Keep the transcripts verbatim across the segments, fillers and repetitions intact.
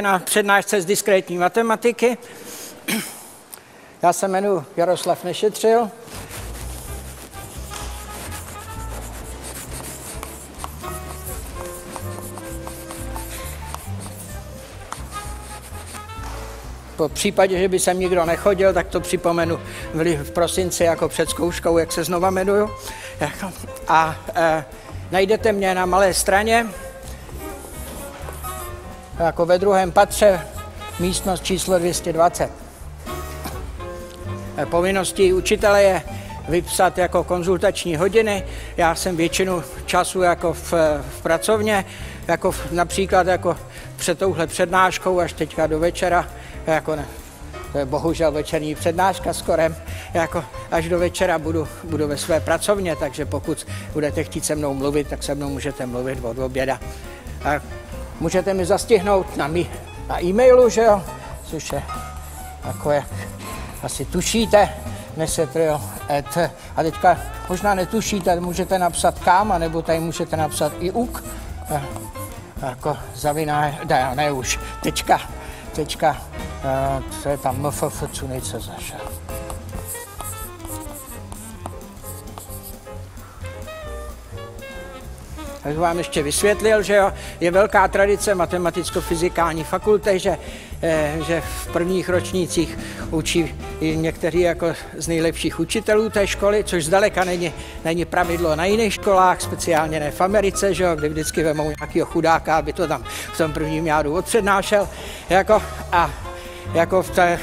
Na přednášce z diskrétní matematiky. Já se jmenuji Jaroslav Nešetřil. Po případě, že by sem nikdo nechodil, tak to připomenu v prosinci jako před zkouškou, jak se znova jmenuju. A e, najdete mě na Malé straně, jako ve druhém patře, místnost číslo dvě stě dvacet. Povinností učitele je vypsat jako konzultační hodiny. Já jsem většinu času jako v, v pracovně, jako v, například jako před touhle přednáškou až teďka do večera, jako ne, to je bohužel večerní přednáška skorem, jako až do večera budu, budu ve své pracovně, takže pokud budete chtít se mnou mluvit, tak se mnou můžete mluvit od oběda. A můžete mi zastihnout na, mý, na e-mailu, že jo? Což je, jako jak asi tušíte, nesetril, et, a teďka možná netušíte, můžete napsat kam, anebo tady můžete napsat i uk, e, jako zaviná, ne, ne už, tečka, tečka, e, to je tam mffcunice zašel. Tak vám ještě vysvětlil, že jo, je velká tradice matematicko-fyzikální fakulty, že, že v prvních ročnících učí někteří jako z nejlepších učitelů té školy, což zdaleka není, není pravidlo na jiných školách, speciálně ne v Americe, že jo, kde vždycky vemou nějakého chudáka, aby to tam v tom prvním jádu odpřednášel. Jako, a jako v, té,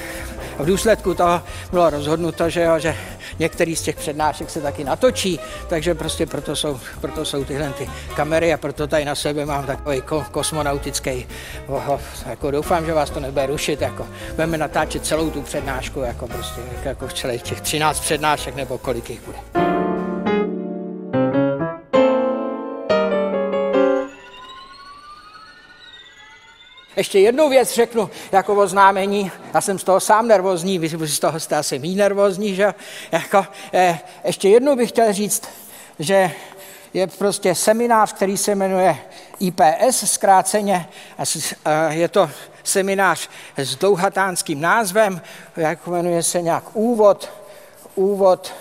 v důsledku toho bylo rozhodnuto, že jo, že některý z těch přednášek se taky natočí, takže prostě proto jsou, proto jsou tyhle ty kamery a proto tady na sebe mám takový ko kosmonautický vohov. Jako doufám, že vás to nebude rušit, jako budeme natáčet celou tu přednášku, jako prostě jako v celých těch třináct přednášek nebo kolik jich bude. Ještě jednu věc řeknu jako oznámení, já jsem z toho sám nervózní, vy z toho jste asi méně nervózní, že jako, eh, ještě jednu bych chtěl říct, že je prostě seminář, který se jmenuje I P S zkráceně, a, a je to seminář s dlouhatánským názvem, jak jmenuje se nějak úvod, úvod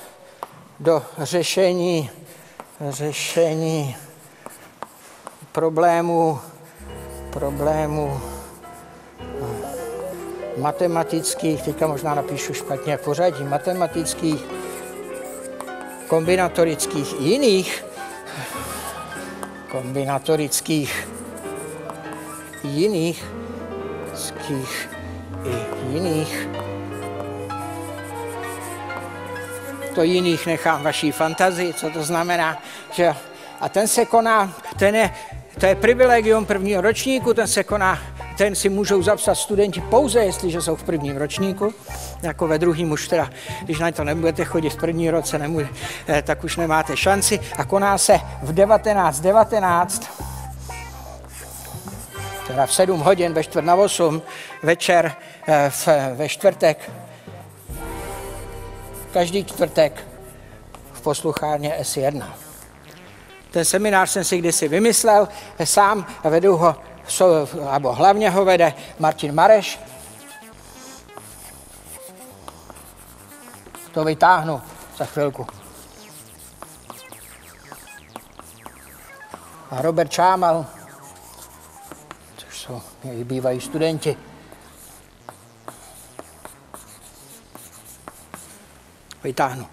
do řešení, řešení problémů, problémů matematických, teďka možná napíšu špatně pořadí, matematických, kombinatorických i jiných, kombinatorických i jiných, ských i jiných. To jiných nechám vaší fantazii, co to znamená, že a ten se koná, ten je to je privilegium prvního ročníku, ten se koná, ten si můžou zapsat studenti pouze, jestliže jsou v prvním ročníku, jako ve druhém už teda, když na to nebudete chodit v první roce, nemůže, tak už nemáte šanci, a koná se v devatenáct devatenáct, teda v sedm hodin, ve čtvrt na osm, večer v, ve čtvrtek, každý čtvrtek v posluchárně S jedna. Ten seminář jsem si kdysi vymyslel sám, vedu ho, nebo hlavně ho vede Martin Mareš. To vytáhnu za chvilku. A Robert Šámal, což jsou i bývají studenti. Vytáhnu.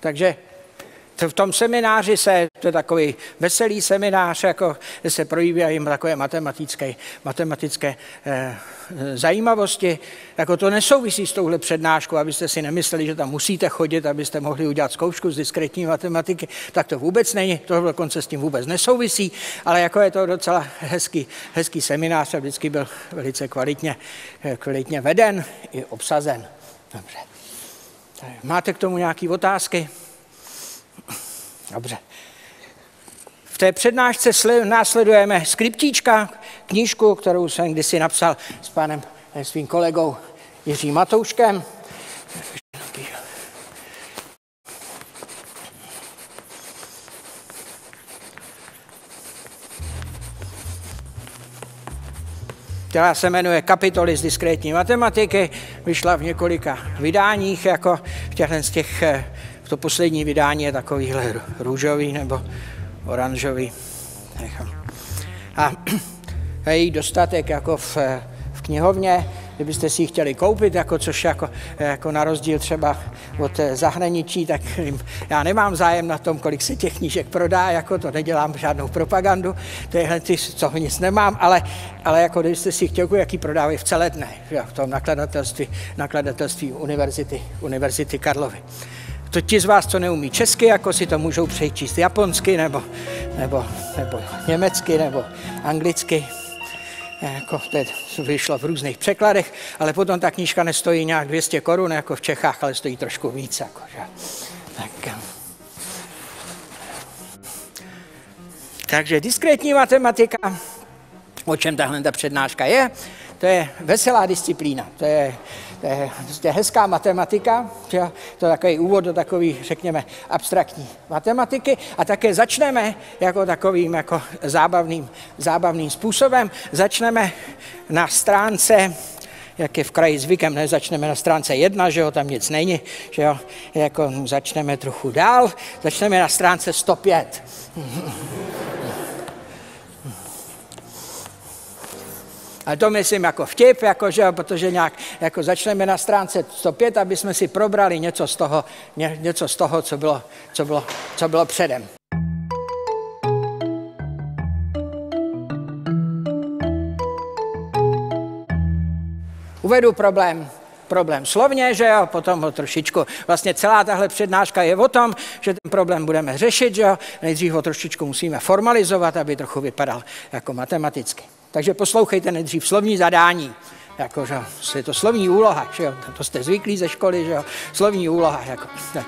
Takže v tom semináři se, to je takový veselý seminář, jako se projeví takové matematické, matematické eh, zajímavosti. Jako to nesouvisí s touhle přednáškou, abyste si nemysleli, že tam musíte chodit, abyste mohli udělat zkoušku z diskrétní matematiky, tak to vůbec není, to dokonce s tím vůbec nesouvisí, ale jako je to docela hezký, hezký seminář a vždycky byl velice kvalitně, kvalitně veden i obsazen. Dobře. Máte k tomu nějaké otázky? Dobře. V té přednášce následujeme skriptíčka, knížku, kterou jsem kdysi napsal s panem svým kolegou Jiřím Matouškem. která se jmenuje Kapitoly z diskrétní matematiky, vyšla v několika vydáních, jako v těchto z těch, to poslední vydání je takovýhle růžový nebo oranžový. A je jí dostatek jako v, v knihovně, kdybyste si ji chtěli koupit, jako, což jako, jako na rozdíl třeba od zahraničí, tak já nemám zájem na tom, kolik se těch knížek prodá, jako to nedělám žádnou propagandu, tyhle ty, co nic nemám, ale, ale jako kdybyste si chtěli, jaký prodávají v celé dne, v tom nakladatelství, nakladatelství Univerzity, Univerzity Karlovy. To ti z vás, co neumí česky, jako si to můžou přečíst japonsky, nebo, nebo, nebo německy, nebo anglicky. Jako to vyšlo v různých překladech, ale potom ta knížka nestojí nějak dvě stě korun, jako v Čechách, ale stojí trošku víc. Jako, tak. Takže diskrétní matematika, o čem tahle ta přednáška je, to je veselá disciplína, to je, to je, to je hezká matematika, to je takový úvod do takový, řekněme, abstraktní matematiky a také začneme jako takovým jako zábavným, zábavným způsobem, začneme na stránce, jak je v kraji zvykem, ne, začneme na stránce jedna, že jo, tam nic není, že jo, jako začneme trochu dál, začneme na stránce sto pět. Ale to myslím jako vtip, jako, že, protože nějak jako začneme na stránce sto pět, aby jsme si probrali něco z toho, ně, něco z toho co, bylo, co, bylo, co bylo předem. Uvedu problém. problém slovně, že jo, potom ho trošičku, vlastně celá tahle přednáška je o tom, že ten problém budeme řešit, že jo, nejdřív ho trošičku musíme formalizovat, aby trochu vypadal jako matematicky. Takže poslouchejte nejdřív slovní zadání, jako, že jo, je to slovní úloha, že jo, to jste zvyklí ze školy, že jo, slovní úloha, jako, tak,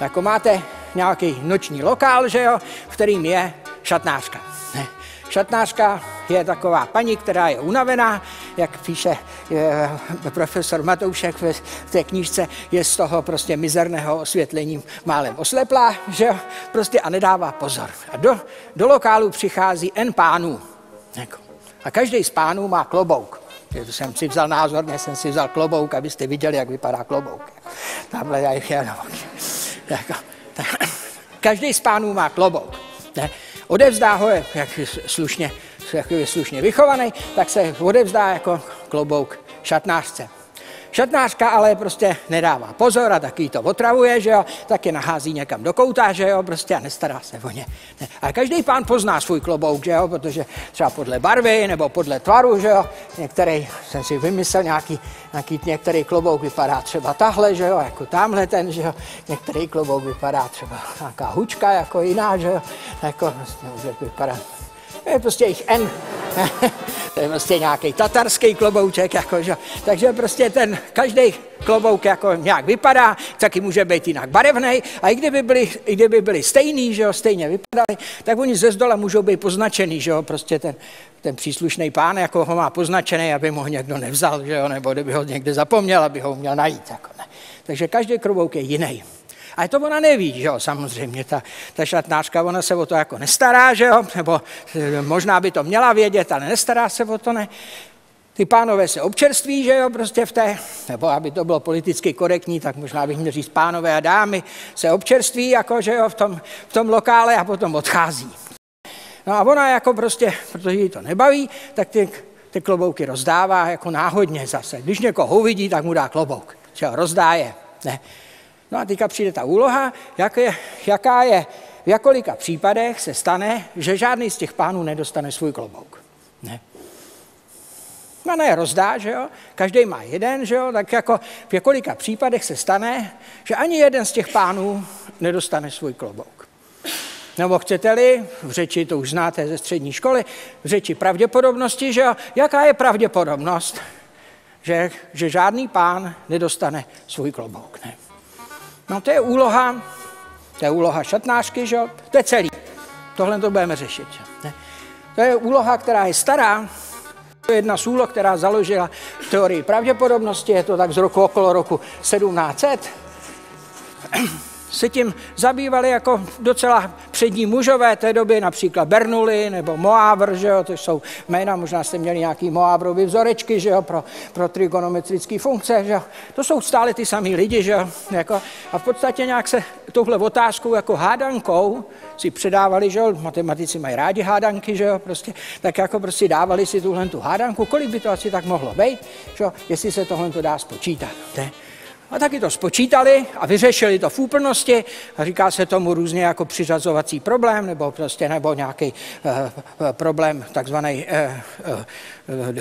jako máte nějaký noční lokál, že jo, v kterým je šatnářka. Ne? Šatnářka je taková paní, která je unavená, jak píše e, profesor Matoušek v, v té knížce, je z toho prostě mizerného osvětlení málem osleplá, že jo, prostě a nedává pozor. A do, do lokálu přichází N pánů. A každý z pánů má klobouk. Já to jsem si vzal názorně, jsem si vzal klobouk, abyste viděli, jak vypadá klobouk. Tamhle já jich jenom. Každý z pánů má klobouk. Ne? Odevzdá ho, jak je slušně, jak je slušně vychovaný, tak se odevzdá jako klobouk šatnářce. Šatnářka ale prostě nedává pozor a taky to otravuje, že jo, tak je nahází někam do kouta, že jo, prostě a nestará se o ně. A každý pán pozná svůj klobouk, že jo, protože třeba podle barvy nebo podle tvaru, že jo, některý, jsem si vymyslel nějaký, nějaký, některý klobouk vypadá třeba tahle, že jo, jako tamhle ten, že jo, některý klobouk vypadá třeba nějaká hučka, jako jiná, že jo, jako, nemůže vypadat. Je prostě jich N. To je prostě nějaký tatarský klobouček, jako, že? Takže prostě ten každý klobouk jako nějak vypadá, taky může být jinak barevný. A i kdyby byli, i kdyby byli stejný, že jo, stejně vypadali, tak oni ze zdola můžou být poznačený, že jo, prostě ten, ten příslušný pán, jako ho má poznačený, aby mu ho někdo nevzal, že jo, nebo kdyby ho někde zapomněl, aby ho měl najít, jako ne. Takže každý klobouk je jiný. Ale to ona neví, že jo, samozřejmě, ta, ta šatnářka, ona se o to jako nestará, že jo, nebo možná by to měla vědět, ale nestará se o to, ne. Ty pánové se občerství, že jo, prostě v té, nebo aby to bylo politicky korektní, tak možná bych měl říct pánové a dámy se občerství, jako, že jo, v tom, v tom lokále a potom odchází. No a ona jako prostě, protože jí to nebaví, tak ty, ty klobouky rozdává jako náhodně zase. Když někoho uvidí, tak mu dá klobouk, že jo, rozdá je, ne. No a teďka přijde ta úloha, jak je, jaká je, v jakolika případech se stane, že žádný z těch pánů nedostane svůj klobouk. Ne. No ne, rozdá, že jo, každý má jeden, že jo, tak jako v jakolika případech se stane, že ani jeden z těch pánů nedostane svůj klobouk. Nebo chcete-li, v řeči, to už znáte ze střední školy, v řeči pravděpodobnosti, že jo, jaká je pravděpodobnost, že, že žádný pán nedostane svůj klobouk, ne. No to je úloha, to je úloha šatnářky, že jo? To je celý. Tohle to budeme řešit. Ne? To je úloha, která je stará. To je jedna z úloh, která založila teorii pravděpodobnosti. Je to tak z roku okolo roku sedmnáct set. se tím zabývali jako docela přední mužové té doby, například Bernoulli nebo Moavr, že jo, to jsou jména, možná jste měli nějaký Moavrovy vzorečky, že jo, pro, pro trigonometrické funkce, že jo. To jsou stále ty samý lidi, že jo, jako, a v podstatě nějak se touhle otázkou jako hádankou si předávali, že jo, matematici mají rádi hádanky, že jo, prostě, tak jako prostě dávali si tuhle tu hádanku, kolik by to asi tak mohlo být, že jo, jestli se tohle to dá spočítat, ne? A taky to spočítali a vyřešili to v úplnosti. A říká se tomu různě jako přiřazovací problém nebo prostě nebo nějaký eh, problém, takzvaný eh, eh,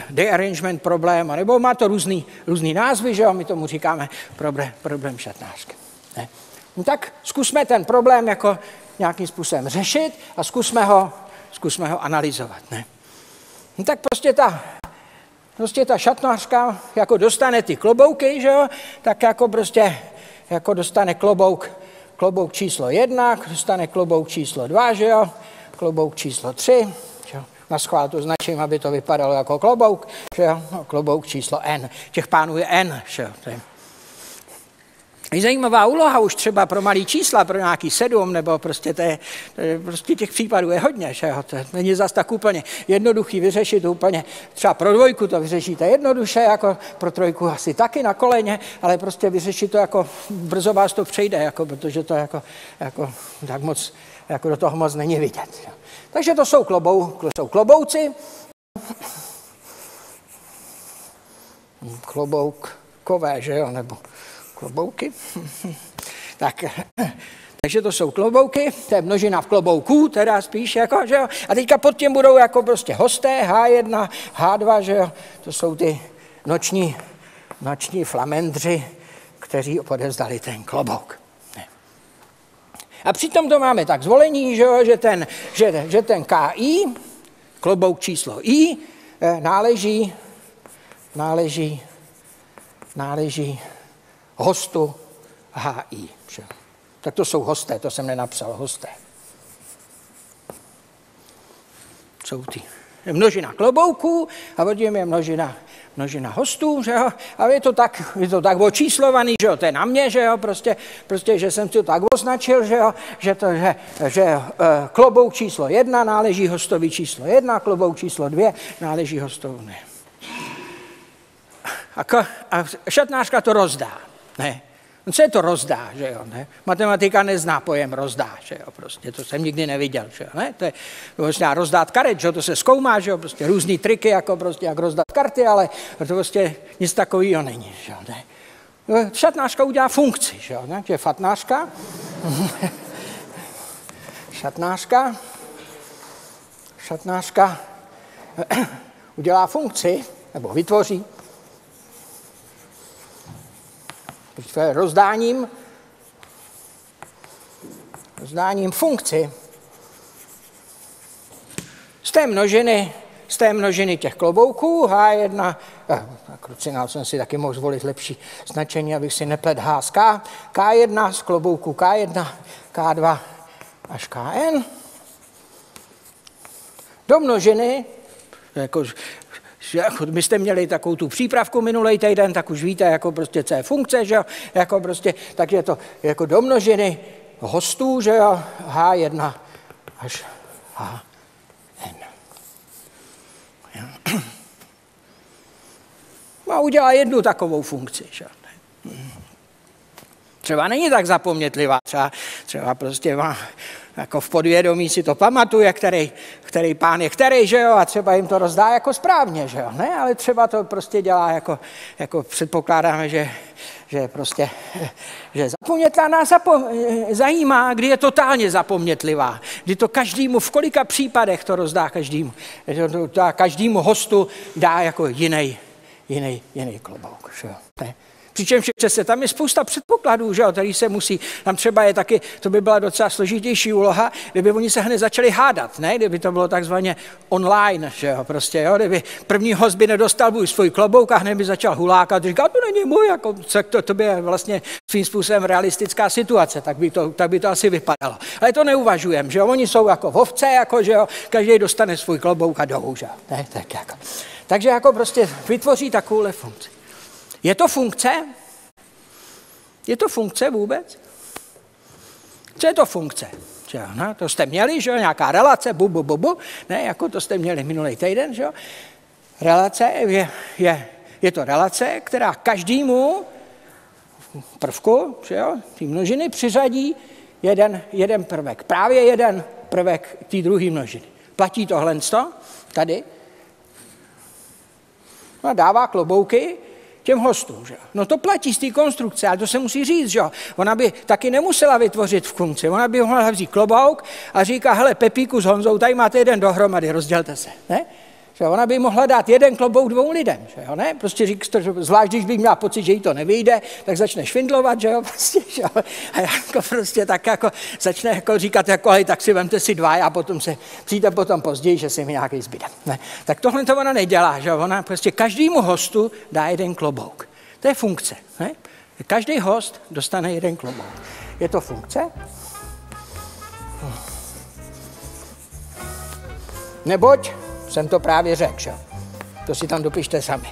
dearrangement problém, nebo má to různý, různý názvy, že jo? My tomu říkáme problém, problém šatnářky. Ne? No tak zkusme ten problém jako nějakým způsobem řešit a zkusme ho, zkusme ho analyzovat. Ne? No tak prostě ta... Prostě ta šatnářka jako dostane ty klobouky, že jo, tak jako prostě jako dostane klobouk, klobouk číslo jedna, dostane klobouk číslo dva, že jo, klobouk číslo tři, že jo. Na schvál to značím, aby to vypadalo jako klobouk, že jo, klobouk číslo N. Těch pánů je N, že jo. To je. Je zajímavá úloha už třeba pro malý čísla, pro nějaký sedm, nebo prostě, to je, to je, prostě těch případů je hodně, že jo? To není zas tak úplně jednoduchý vyřešit úplně, třeba pro dvojku to vyřešíte jednoduše, jako pro trojku asi taky na koleně, ale prostě vyřešit to jako, brzo vás to přejde, jako, protože to jako, jako tak moc, jako do toho moc není vidět. Jo? Takže to jsou, klobou, jsou klobouci, kloboukkové, že jo, nebo... klobouky. Tak, takže to jsou klobouky, to je množina v klobouků, teda spíš jako, že jo. A teďka pod tím budou jako prostě hosté, há jedna, há dva, že jo. To jsou ty noční, noční flamendři, kteří odevzdali ten klobouk. A přitom to máme tak zvolení, že jo, že ten, že, že ten K I, klobouk číslo I, náleží, náleží, náleží hostu H I. Že? Tak to jsou hosté, to jsem nenapsal, hosté. Jsou ty. Je množina klobouků a vodím je množina, množina hostů, že jo? A je to tak, je to tak očíslovaný, že jo? To je na mě, že jo? Prostě, prostě, že jsem to tak označil, že jo? Že, to, že, že klobouk číslo jedna náleží hostovi číslo jedna, klobouk číslo dvě náleží hostovné. A, a šatnářka to rozdá. Ne, on se to rozdá, že jo, ne? Matematika nezná pojem rozdá, že jo, prostě, to jsem nikdy neviděl, že jo, ne? To je vlastně rozdát karet, že jo, to se zkoumá, že jo, prostě různý triky, jako prostě, jak rozdat karty, ale to prostě nic takového není, že jo, ne? No, šatnářka udělá funkci, že jo, ne? To je fatnářka, šatnářka, šatnářka udělá funkci, nebo vytvoří, rozdáním, rozdáním funkci z té množiny, z té množiny těch klobouků H jedna, eh, krucinál jsem si taky mohl zvolit lepší značení, abych si neplet H z K, K jedna z klobouků K jedna, K dva až K N do množiny, jako my jste měli takovou tu přípravku minulý týden, tak už víte, jako prostě co je funkce, že jo, jako prostě, tak je to jako do množiny hostů, že jo, H jedna až H N. A udělá jednu takovou funkci, že jo. Třeba není tak zapomnětlivá, třeba, třeba prostě má... Jako v podvědomí si to pamatuje, který, který pán je který, že jo, a třeba jim to rozdá jako správně, že jo, ne, ale třeba to prostě dělá jako, jako předpokládáme, že, že prostě, že zapomnětlá nás zapom, zajímá, kdy je totálně zapomnětlivá, kdy to každému, v kolika případech to rozdá každému, každému hostu dá jako jiný, jiný, jiný klobouk, že jo, ne? Přičemž se tam je spousta předpokladů, že jo, který se musí, tam třeba je taky, to by byla docela složitější úloha, kdyby oni se hned začali hádat, ne, kdyby to bylo takzvaně online, že jo, prostě, jo, kdyby první host by nedostal by svůj klobouk a hned by začal hulákat, říkal, to není můj, jako, to, to by je vlastně svým způsobem realistická situace, tak by to, tak by to asi vypadalo. Ale to neuvažujem, že jo, oni jsou jako ovce, jako, že jo, každý dostane svůj klobouk a jdou, že jo, ne, tak jako. Takže jako prostě vytvoří takovouhle funkci. Je to funkce? Je to funkce vůbec? Co je to funkce? No, to jste měli, že jo, nějaká relace, bu, bu, bu, bu, ne, jako to jste měli minulý týden, že jo. Relace je, je, je to relace, která každému prvku, že jo, té množiny přiřadí jeden, jeden prvek, právě jeden prvek té druhé množiny. Platí tohle tady. No, dává klobouky těm hostům, že jo. No to platí z té konstrukce, ale to se musí říct, že jo. Ona by taky nemusela vytvořit funkci, ona by mohla vzít klobouk a říká, hele, Pepíku s Honzou, tady máte jeden dohromady, rozdělte se, ne? Že ona by mohla dát jeden klobouk dvou lidem, že jo, ne? Prostě říct, zvlášť když by měla pocit, že jí to nevyjde, tak začne švindlovat, že jo, prostě, že jo. A jako prostě tak jako začne jako říkat, jako, hej, tak si vemte si dva a potom se přijde potom později, že si mi nějaký zbyde. Ne? Tak tohle to ona nedělá, že jo, ona prostě každému hostu dá jeden klobouk. To je funkce, ne? Každý host dostane jeden klobouk. Je to funkce? Neboť jsem to právě řekl, že? To si tam dopište sami.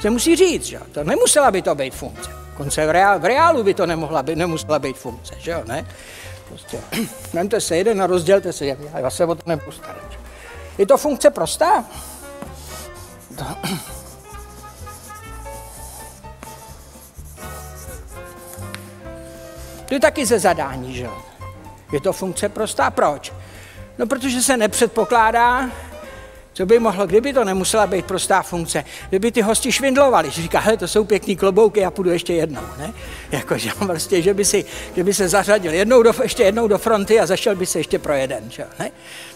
Se musí říct, že? To nemusela by to být funkce. Konce v, reál, v reálu by to nemohla být, nemusela být funkce, že jo, ne? Prostě, vemte se jeden a rozdělte se jeden, já se o to nebudu starat. Je to funkce prostá? To. To je taky ze zadání, že? Je to funkce prostá, proč? No, protože se nepředpokládá, co by mohlo, kdyby to nemusela být prostá funkce, kdyby ty hosti švindlovali, že říká, hele, to jsou pěkný klobouky, já půjdu ještě jednou, ne? Jako, že, vlastně, že, by si, že by se zařadil jednou do, ještě jednou do fronty a zašel by se ještě pro jeden, že? Ne?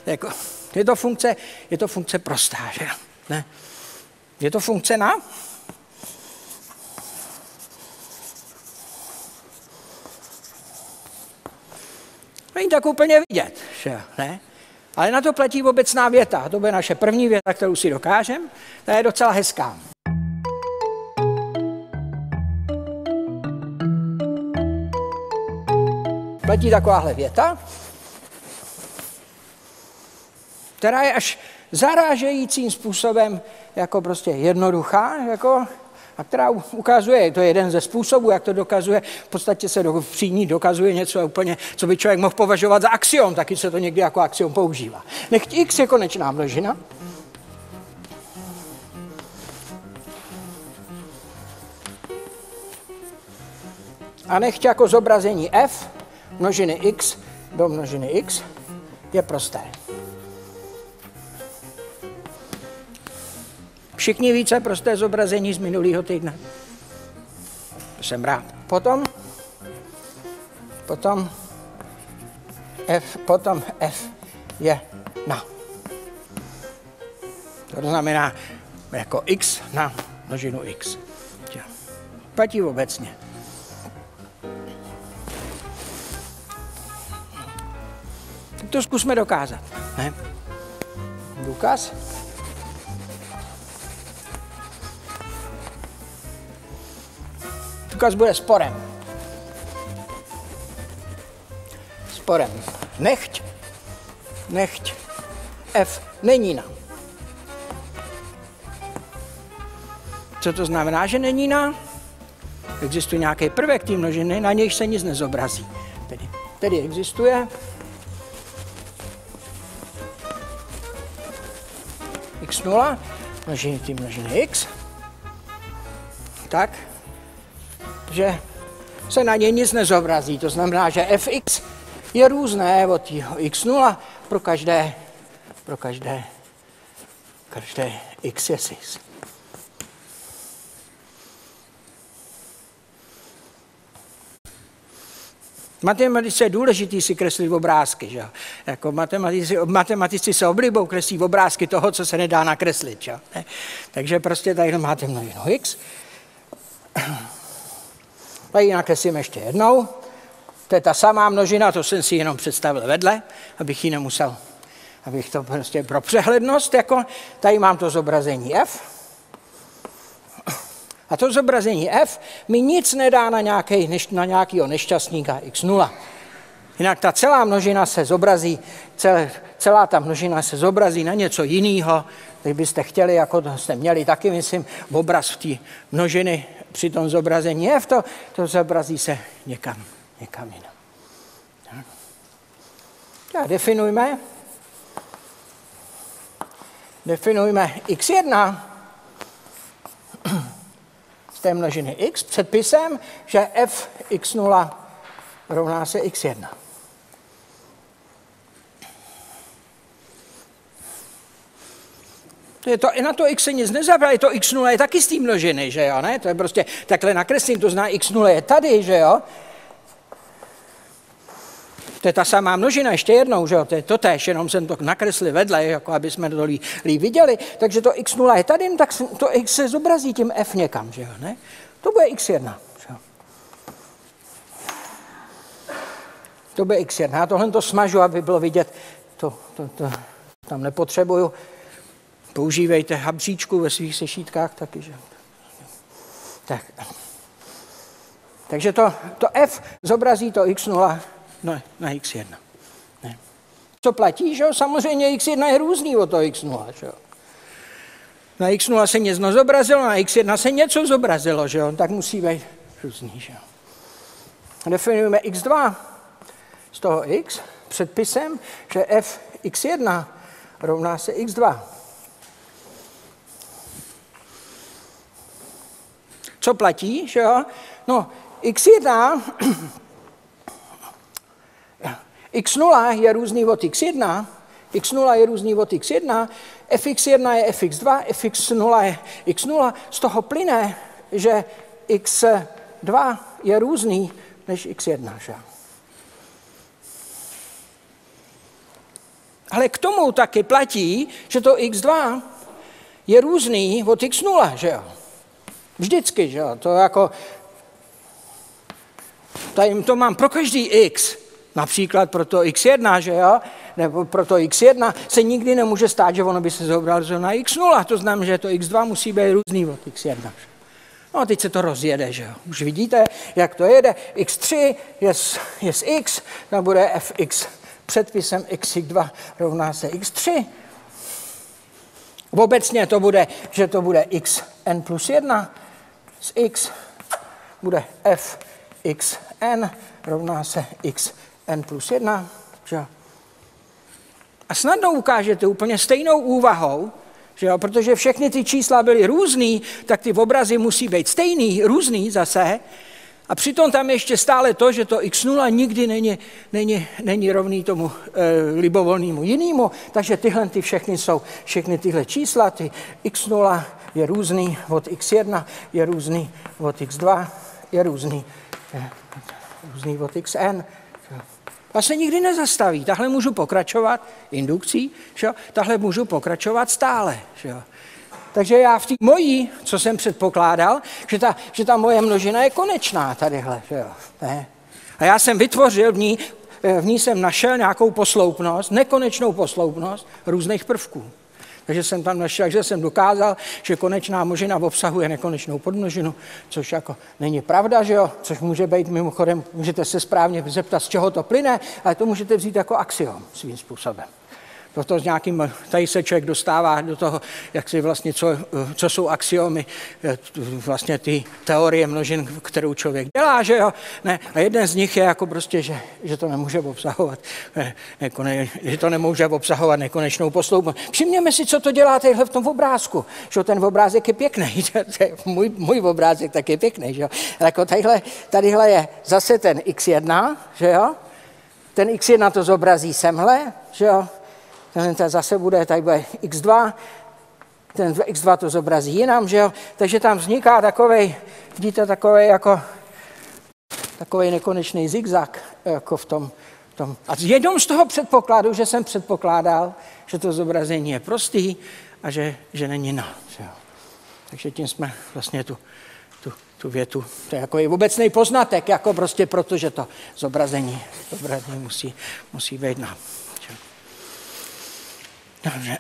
Jako, je to funkce, je to funkce prostá, že? Ne? Je to funkce na? Není tak úplně vidět, že? Ne? Ale na to platí obecná věta. To bude naše první věta, kterou si dokážeme. Ta je docela hezká. Platí takováhle věta, která je až zarážejícím způsobem jako prostě jednoduchá, jako, a která ukazuje, to je jeden ze způsobů, jak to dokazuje, v podstatě se do, při ní dokazuje něco úplně, co by člověk mohl považovat za axiom, taky se to někdy jako axiom používá. Nechť x je konečná množina. A nechť jako zobrazení f množiny x do množiny x je prosté. Všichni více prosté zobrazení z minulého týdne. Jsem rád. Potom, potom, F, potom F je na. To znamená jako x na množinu x. Platí obecně. Tak to zkusme dokázat. Ne? Důkaz. Důkaz bude sporem. Sporem. Nechť, nechť f není na. Co to znamená, že není na? Existuje nějaký prvek té množiny, na nějž se nic nezobrazí. Tedy, tedy existuje x nula, množiny té množiny x, tak, že se na něj nic nezobrazí. To znamená, že fx je různé od x nula pro každé, pro každé, každé x je sis. V matematice je důležité si kreslit obrázky, že? Jako matematici, matematici se oblibou kreslí obrázky toho, co se nedá nakreslit, že? Ne? Takže prostě tady máte množinu x. Tady ji nakreslím ještě jednou. To je ta samá množina, to jsem si jenom představil vedle, abych ji nemusel, abych to prostě pro přehlednost, jako tady mám to zobrazení f. A to zobrazení f mi nic nedá na nějakého na nějakýho nešťastníka x nula. Jinak ta celá množina se zobrazí, cel, celá ta množina se zobrazí na něco jiného, tak byste chtěli, jako jste měli taky, myslím, obraz v té množiny při tom zobrazení f, to, to zobrazí se někam, někam jinam. Tak. Tak definujme. Definujme iks jedna z té množiny x předpisem, že f(x nula) rovná se iks jedna. To je to, na to x se nic nezabral, je to iks nula je taky z té množiny, že jo, ne? To je prostě, takhle nakreslím, to zná iks nula je tady, že jo? To je ta samá množina, ještě jednou, že jo, to je to též, jenom jsem to nakreslil vedle, jako aby jsme to líp lí viděli, takže to iks nula je tady, tak to x se zobrazí tím f někam, že jo, ne? To bude iks jedna, že jo. To bude iks jedna, já tohle to smažu, aby bylo vidět, to, to, to tam nepotřebuju. Používejte habříčku ve svých sešítkách taky, že? Tak. Takže to, to f zobrazí to iks nula na, na iks jedna. Ne. To platí, že jo? Samozřejmě iks jedna je různý od toho iks nula, že jo? Na iks nula se něco zobrazilo, na iks jedna se něco zobrazilo, že jo? Tak musí být různý, že jo? Definujeme iks dva z toho x předpisem, že f iks jedna rovná se iks dva. Co platí, že jo? No, iks jedna, iks nula je různý od iks jedna, iks nula je různý od iks jedna, ef iks jedna je ef iks dva, ef iks nula je iks nula, z toho plyne, že iks dva je různý než iks jedna, že jo? Ale k tomu taky platí, že to iks dva je různý od iks nula, že jo? Vždycky, že jo, to jako, tady to mám pro každý x, například pro to iks jedna, že jo, nebo pro to iks jedna se nikdy nemůže stát, že ono by se zobrazilo na iks nula, to znamená, že to iks dva musí být různý od iks jedna. No a teď se to rozjede, že jo, už vidíte, jak to jede, iks tři je z, je z x, tam bude fx předpisem iks dva rovná se iks tři. Obecně to bude, že to bude xn plus jedna, z x bude f xn rovná se xn plus jedna. Že? A snadno ukážete úplně stejnou úvahou, že jo? Protože všechny ty čísla byly různý, tak ty obrazy musí být stejný, různý zase. A přitom tam ještě stále to, že to iks nula nikdy není, není, není rovný tomu e, libovolnému jinému, takže tyhle ty všechny jsou, všechny tyhle čísla, ty iks nula je různý od iks jedna, je různý od iks dva, je různý, je různý od xn. A se nikdy nezastaví, tahle můžu pokračovat indukcí, že? Tahle můžu pokračovat stále, že? Takže já v té mojí, co jsem předpokládal, že ta, že ta moje množina je konečná tadyhle, že jo, ne? A já jsem vytvořil v ní, v ní jsem našel nějakou posloupnost, nekonečnou posloupnost různých prvků. Takže jsem tam našel, že jsem dokázal, že konečná množina obsahuje nekonečnou podmnožinu, což jako není pravda, že jo, což může být mimochodem, můžete se správně zeptat, z čeho to plyne, ale to můžete vzít jako axiom svým způsobem. Proto s nějakým, tady se člověk dostává do toho, jak si vlastně, co, co jsou axiomy, vlastně ty teorie množin, kterou člověk dělá, že jo, ne, a jeden z nich je jako prostě, že, že to nemůže obsahovat, ne, ne, že to nemůže obsahovat nekonečnou posloupnost. Všimněme si, co to dělá tadyhle v tom obrázku, že ten obrázek je pěkný, můj, můj obrázek tak je pěkný, že jo, ale jako tadyhle, tadyhle je zase ten iks jedna, že jo, ten iks jedna to zobrazí semhle, že jo, ten zase bude, tady bude iks dva, ten iks dva to zobrazí jinam, že jo? Takže tam vzniká takovej, vidíte, takovej jako, takovej nekonečný zigzag, jako v tom, v tom. A jenom z toho předpokladu, že jsem předpokládal, že to zobrazení je prostý a že, že není na, že jo? Takže tím jsme vlastně tu, tu, tu větu, to je jako je obecný poznatek, jako prostě proto, že to zobrazení, zobrazení musí, musí být na. Dobře.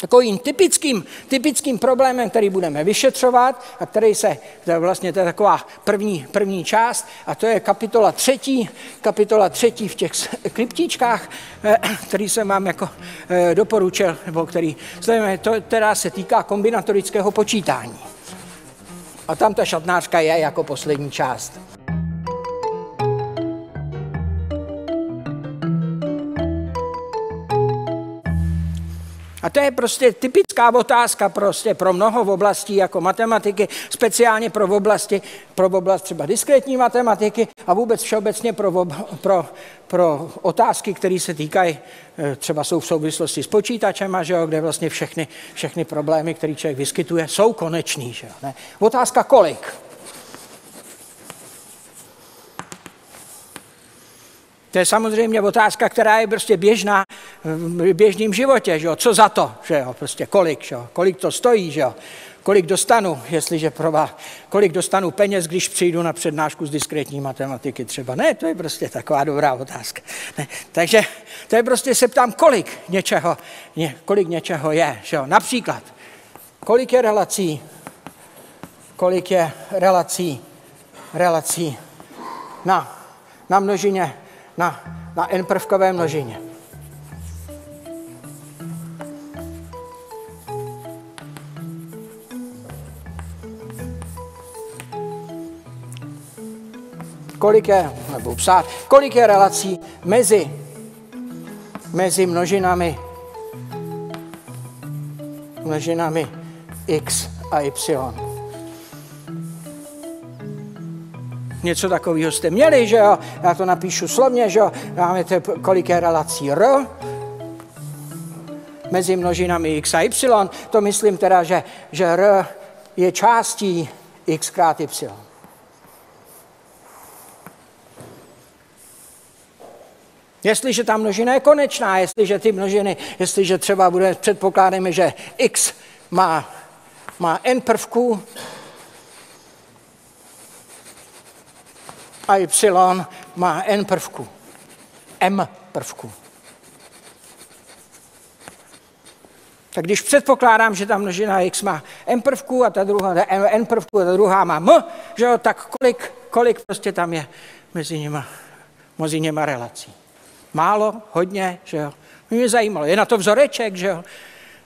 Takovým typickým, typickým problémem, který budeme vyšetřovat a který se, to je vlastně to je taková první, první část, a to je kapitola třetí, kapitola třetí v těch kliptičkách, který jsem vám jako doporučil, nebo který, znamená, to, která se týká kombinatorického počítání. A tam ta šatnářka je jako poslední část. A to je prostě typická otázka prostě pro mnoho oblastí jako matematiky, speciálně pro oblasti, pro oblast třeba diskrétní matematiky a vůbec všeobecně pro, pro, pro otázky, které se týkají, třeba jsou v souvislosti s počítačem, že jo, kde vlastně všechny, všechny problémy, které člověk vyskytuje, jsou konečný. Že jo, ne? Otázka kolik? To je samozřejmě otázka, která je prostě běžná v běžném životě, že jo? Co za to, že jo? Prostě kolik, že jo? Kolik to stojí, že jo? Kolik dostanu, jestliže prová, kolik dostanu peněz, když přijdu na přednášku z diskrétní matematiky třeba. Ne, to je prostě taková dobrá otázka. Ne. Takže to je prostě, se ptám, kolik něčeho, ně, kolik něčeho je, že jo? Například, kolik je relací, kolik je relací, relací na, na množině, Na, na n prvkové množině. Kolik je, nebudu psát, kolik je relací mezi, mezi množinami, množinami x a y. Něco takového jste měli, že jo? Já to napíšu slovně, že jo? Máme to, kolik je relací r mezi množinami x a y. To myslím teda, že, že r je částí x krát y. Jestliže ta množina je konečná, jestliže ty množiny, jestliže třeba bude, předpokládáme, že x má, má n prvků, a y má n prvků, m prvků. Tak když předpokládám, že ta množina x má m prvků a ta druhá n prvků a ta druhá má m, že jo, tak kolik, kolik prostě tam je mezi nimi, mezi nimi relací. Málo, hodně, že jo. Mě zajímalo, je na to vzoreček, že jo.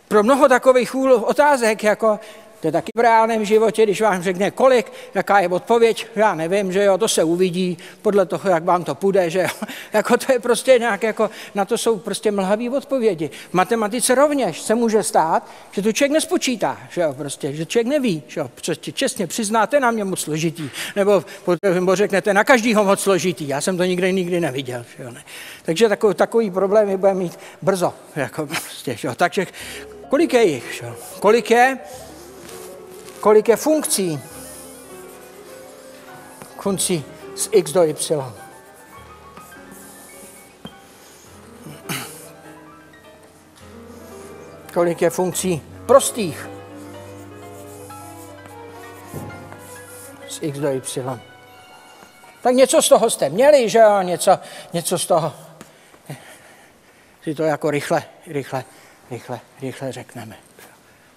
Pro mnoho takových otázek, jako to je taky v reálném životě, když vám řekne kolik, jaká je odpověď, já nevím, že jo, to se uvidí podle toho, jak vám to půjde, že jo. Jako to je prostě nějak, jako na to jsou prostě mlhavé odpovědi. V matematice rovněž se může stát, že to člověk nespočítá, že jo, prostě, že člověk neví, že jo, prostě čestně přiznáte, na mě moc složitý, nebo, nebo řeknete na každýho moc složitý, já jsem to nikdy nikdy neviděl, že jo, ne. Takže takový, takový problémy bude mít brzo, jako prostě, že jo. Takže kolik je jich, že jo, kolik je, kolik je funkcí? Funkcí z x do y. Kolik je funkcí prostých? Z x do y. Tak něco z toho jste měli, že jo? Něco, něco z toho. Si to jako rychle, rychle, rychle, rychle řekneme.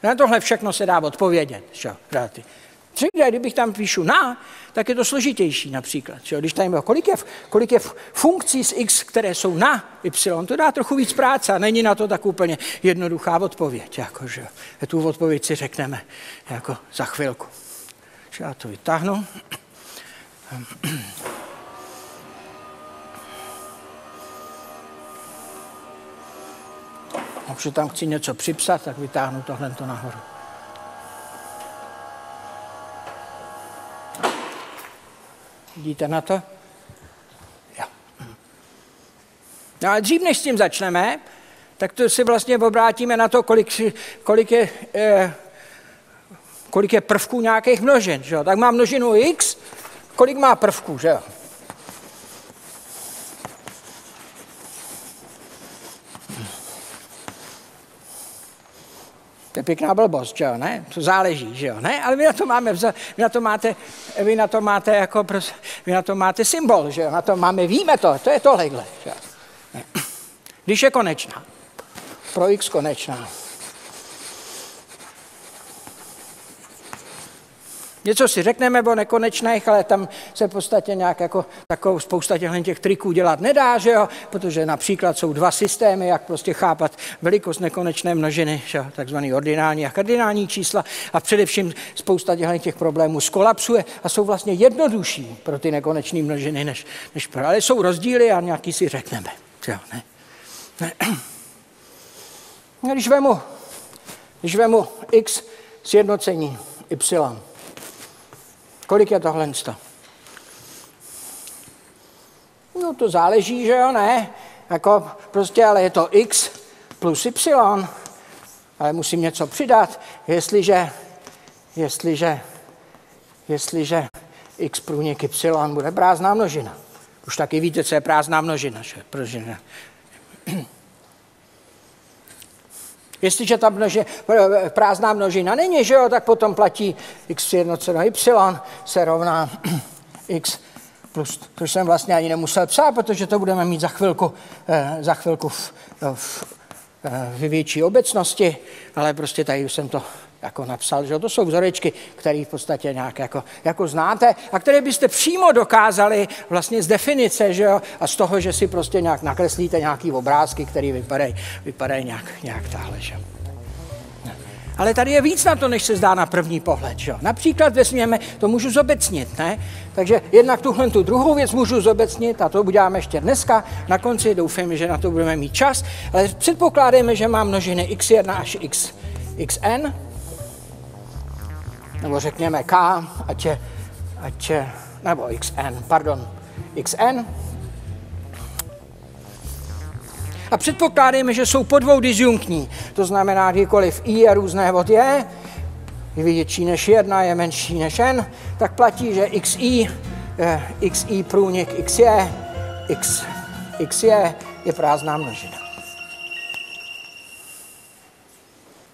Na tohle všechno se dá odpovědět. Čo? Třeba kdybych tam píšu na, tak je to složitější například. Čo? Když tam je, kolik je, kolik je funkcí z x, které jsou na y, to dá trochu víc práce a není na to tak úplně jednoduchá odpověď. Jako, že tu odpověď si řekneme jako za chvilku. Čo? Já to vytáhnu. Když tam chci něco připsat, tak vytáhnu tohle to nahoru. Vidíte na to? Jo. No ale dřív, než s tím začneme, tak to si vlastně obrátíme na to, kolik, kolik, je, eh, kolik je prvků nějakých množin. Že jo? Tak má množinu x, kolik má prvků, že jo? To je pěkná blbost, že jo, ne? To záleží, že jo, ne? Ale vy na to máme, vy na to máte, vy na to máte jako, vy na to máte symbol, že jo, na to máme, víme to, to je tohlehle, že jo. Když je konečná, pro x konečná. Něco si řekneme o nekonečných, ale tam se v podstatě nějak jako takovou spousta těch triků dělat nedá, že jo? Protože například jsou dva systémy, jak prostě chápat velikost nekonečné množiny, že jo? Takzvaný ordinální a kardinální čísla a především spousta těch problémů skolapsuje a jsou vlastně jednodušší pro ty nekonečné množiny, než, než pro, ale jsou rozdíly a nějaký si řekneme, že jo, ne? Ne. Když vemu Když vemu x sjednocení y, kolik je tohle? No to záleží, že jo, ne? Jako prostě, ale je to x plus y, ale musím něco přidat, jestliže, jestliže, jestliže x průnik y bude prázdná množina. Už taky víte, co je prázdná množina, že? Množina. Jestliže ta množi, prázdná množina není, že jo, tak potom platí x sjednoceno y se rovná x plus, což jsem vlastně ani nemusel psát, protože to budeme mít za chvilku, eh, za chvilku v, v, v větší obecnosti, ale prostě tady už jsem to jako napsal, že to jsou vzorečky, které v podstatě nějak jako, jako znáte a které byste přímo dokázali vlastně z definice, že jo, a z toho, že si prostě nějak nakreslíte nějaký obrázky, které vypadají vypadaj nějak, nějak tahle, že? Ale tady je víc na to, než se zdá na první pohled, že jo. Například vezměme, to můžu zobecnit, ne? Takže jednak tuhle tu druhou věc můžu zobecnit a to uděláme ještě dneska. Na konci doufám, že na to budeme mít čas, ale předpokládáme, že mám množiny x jedna až x, xn, nebo řekněme k, ať je, ať je, nebo xn, pardon, xn. A předpokládáme, že jsou po dvou disjunktní. To znamená, kdykoliv i je různé od je, je větší než jedna, je menší než n, tak platí, že xi, eh, xi průnik x je, x, x je, je prázdná množina.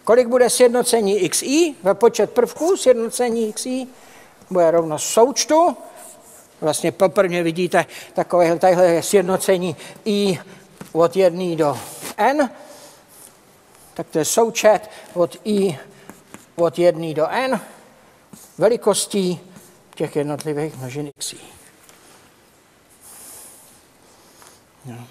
Kolik bude sjednocení xi ve počet prvků? Sjednocení xi bude rovno součtu. Vlastně poprvé vidíte takové, tadyhle je sjednocení i od jedné do n, tak to je součet od i od jedné do n velikostí těch jednotlivých množin xi. No.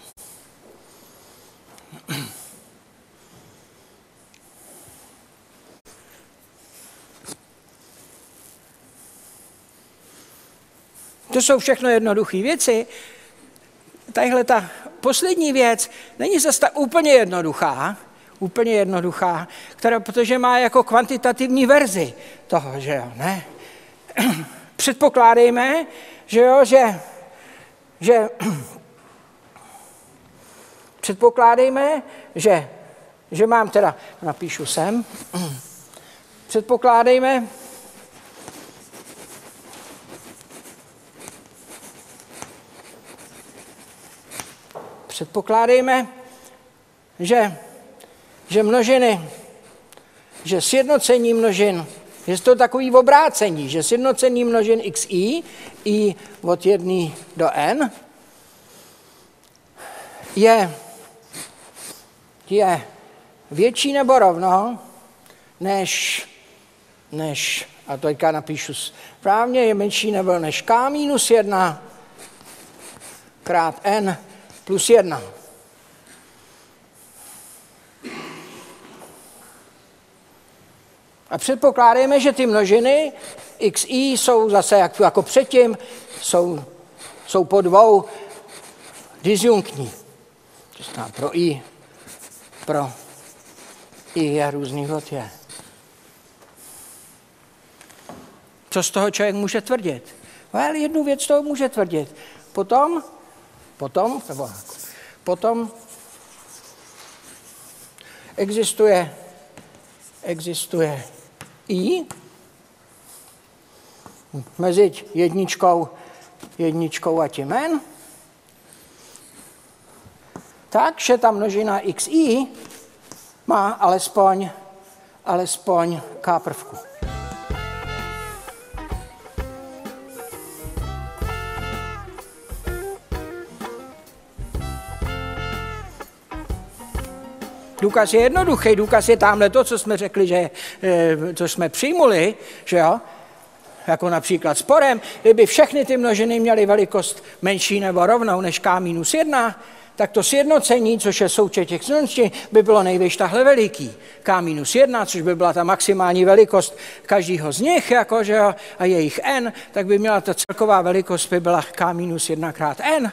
To jsou všechno jednoduché věci. Tadyhle ta poslední věc není zase tak úplně jednoduchá, úplně jednoduchá, která, protože má jako kvantitativní verzi toho, že jo, ne? Předpokládejme, že jo, že, že předpokládejme, že, že mám teda, napíšu sem, předpokládejme, Předpokládejme, že, že množiny, že sjednocení množin, že to takový obrácení, že sjednocení množin xi, i od jedné do n, je, je větší nebo rovno, než, než, a teďka napíšu správně, je menší nebo než k minus jedna krát n, plus jedna. A předpokládáme, že ty množiny xi jsou zase jak, jako předtím, jsou, jsou po dvou disjunktní. To znamená pro i, pro i je různý od je. Co z toho člověk může tvrdit? No, ale jednu věc toho může tvrdit. Potom Potom, nebo potom existuje, existuje i mezi jedničkou, jedničkou a tím n, takže ta množina xi má alespoň, alespoň k prvku. Důkaz je jednoduchý, důkaz je tamhle to, co jsme řekli, že, co jsme přijmuli, že jo, jako například sporem, kdyby všechny ty množiny měly velikost menší nebo rovnou než k minus jedna, tak to sjednocení, což je součet těch množin, by bylo nejvíc tahle veliký. K minus jedna, což by byla ta maximální velikost každého z nich, jako, že jo, a jejich n, tak by měla ta celková velikost by byla k minus jedna krát n.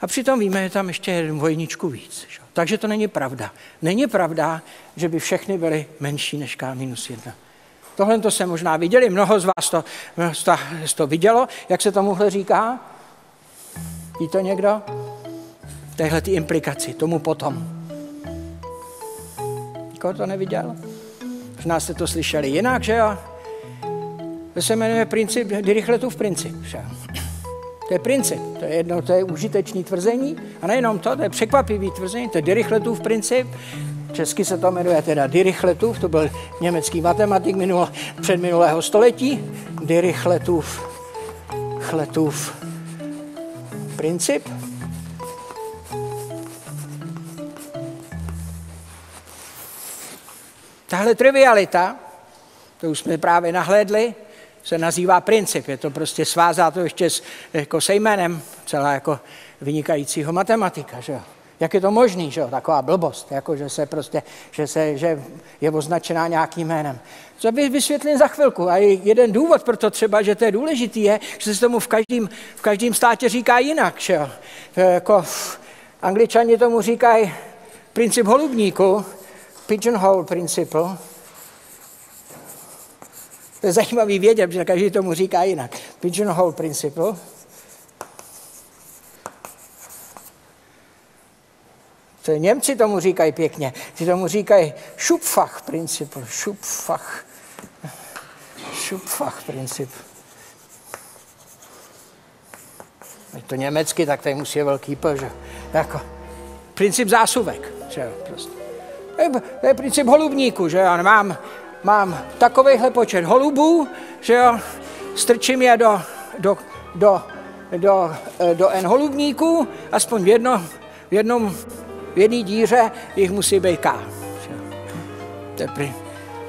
A přitom víme, že tam ještě jednu dvojničku víc. Že? Takže to není pravda. Není pravda, že by všechny byly menší než ká minus jedna. Tohle to se možná viděli, mnoho z vás to, to, to vidělo. Jak se tomuhle říká? Ví to někdo? Téhle ty implikaci, tomu potom. Nikdo to neviděl? Možná jste to slyšeli jinak, že jo? To se jmenuje princip Dirichletův princip. To je princip, to je jedno, to je užitečné tvrzení, a nejenom to, to je překvapivé tvrzení, to je Dirichletův princip. Česky se to jmenuje teda Dirichletův, to byl německý matematik minul, předminulého století. Dirichletův chletův princip. Tahle trivialita, to už jsme právě nahlédli, se nazývá princip, je to prostě svázá to ještě s, jako se jménem celá jako vynikajícího matematika, že jo. Jak je to možný, že jo, taková blbost, jako že se prostě, že, se, že je označená nějakým jménem. Co bych vysvětlil za chvilku a jeden důvod pro to třeba, že to je důležitý, je, že se tomu v každém, v každém státě říká jinak, že jo. Jako Angličani tomu říkají princip holubníku, pigeonhole principle. To je zajímavý vědět, že každý tomu říká jinak. Pigeonhole principle. To Němci tomu říkají pěkně. Ty tomu říkají Schupfach principle. Schupfach. Schupfach princip. Je to německy, tak tady musí je velký P, že? Jako princip zásuvek, že prostě. To je princip holubníku, že já mám, mám takovejhle počet holubů, že jo, strčím je do, do, do, do, do N holubníků, aspoň v, jedno, v, jednom, v jedné díře jich musí být K. To je, pri,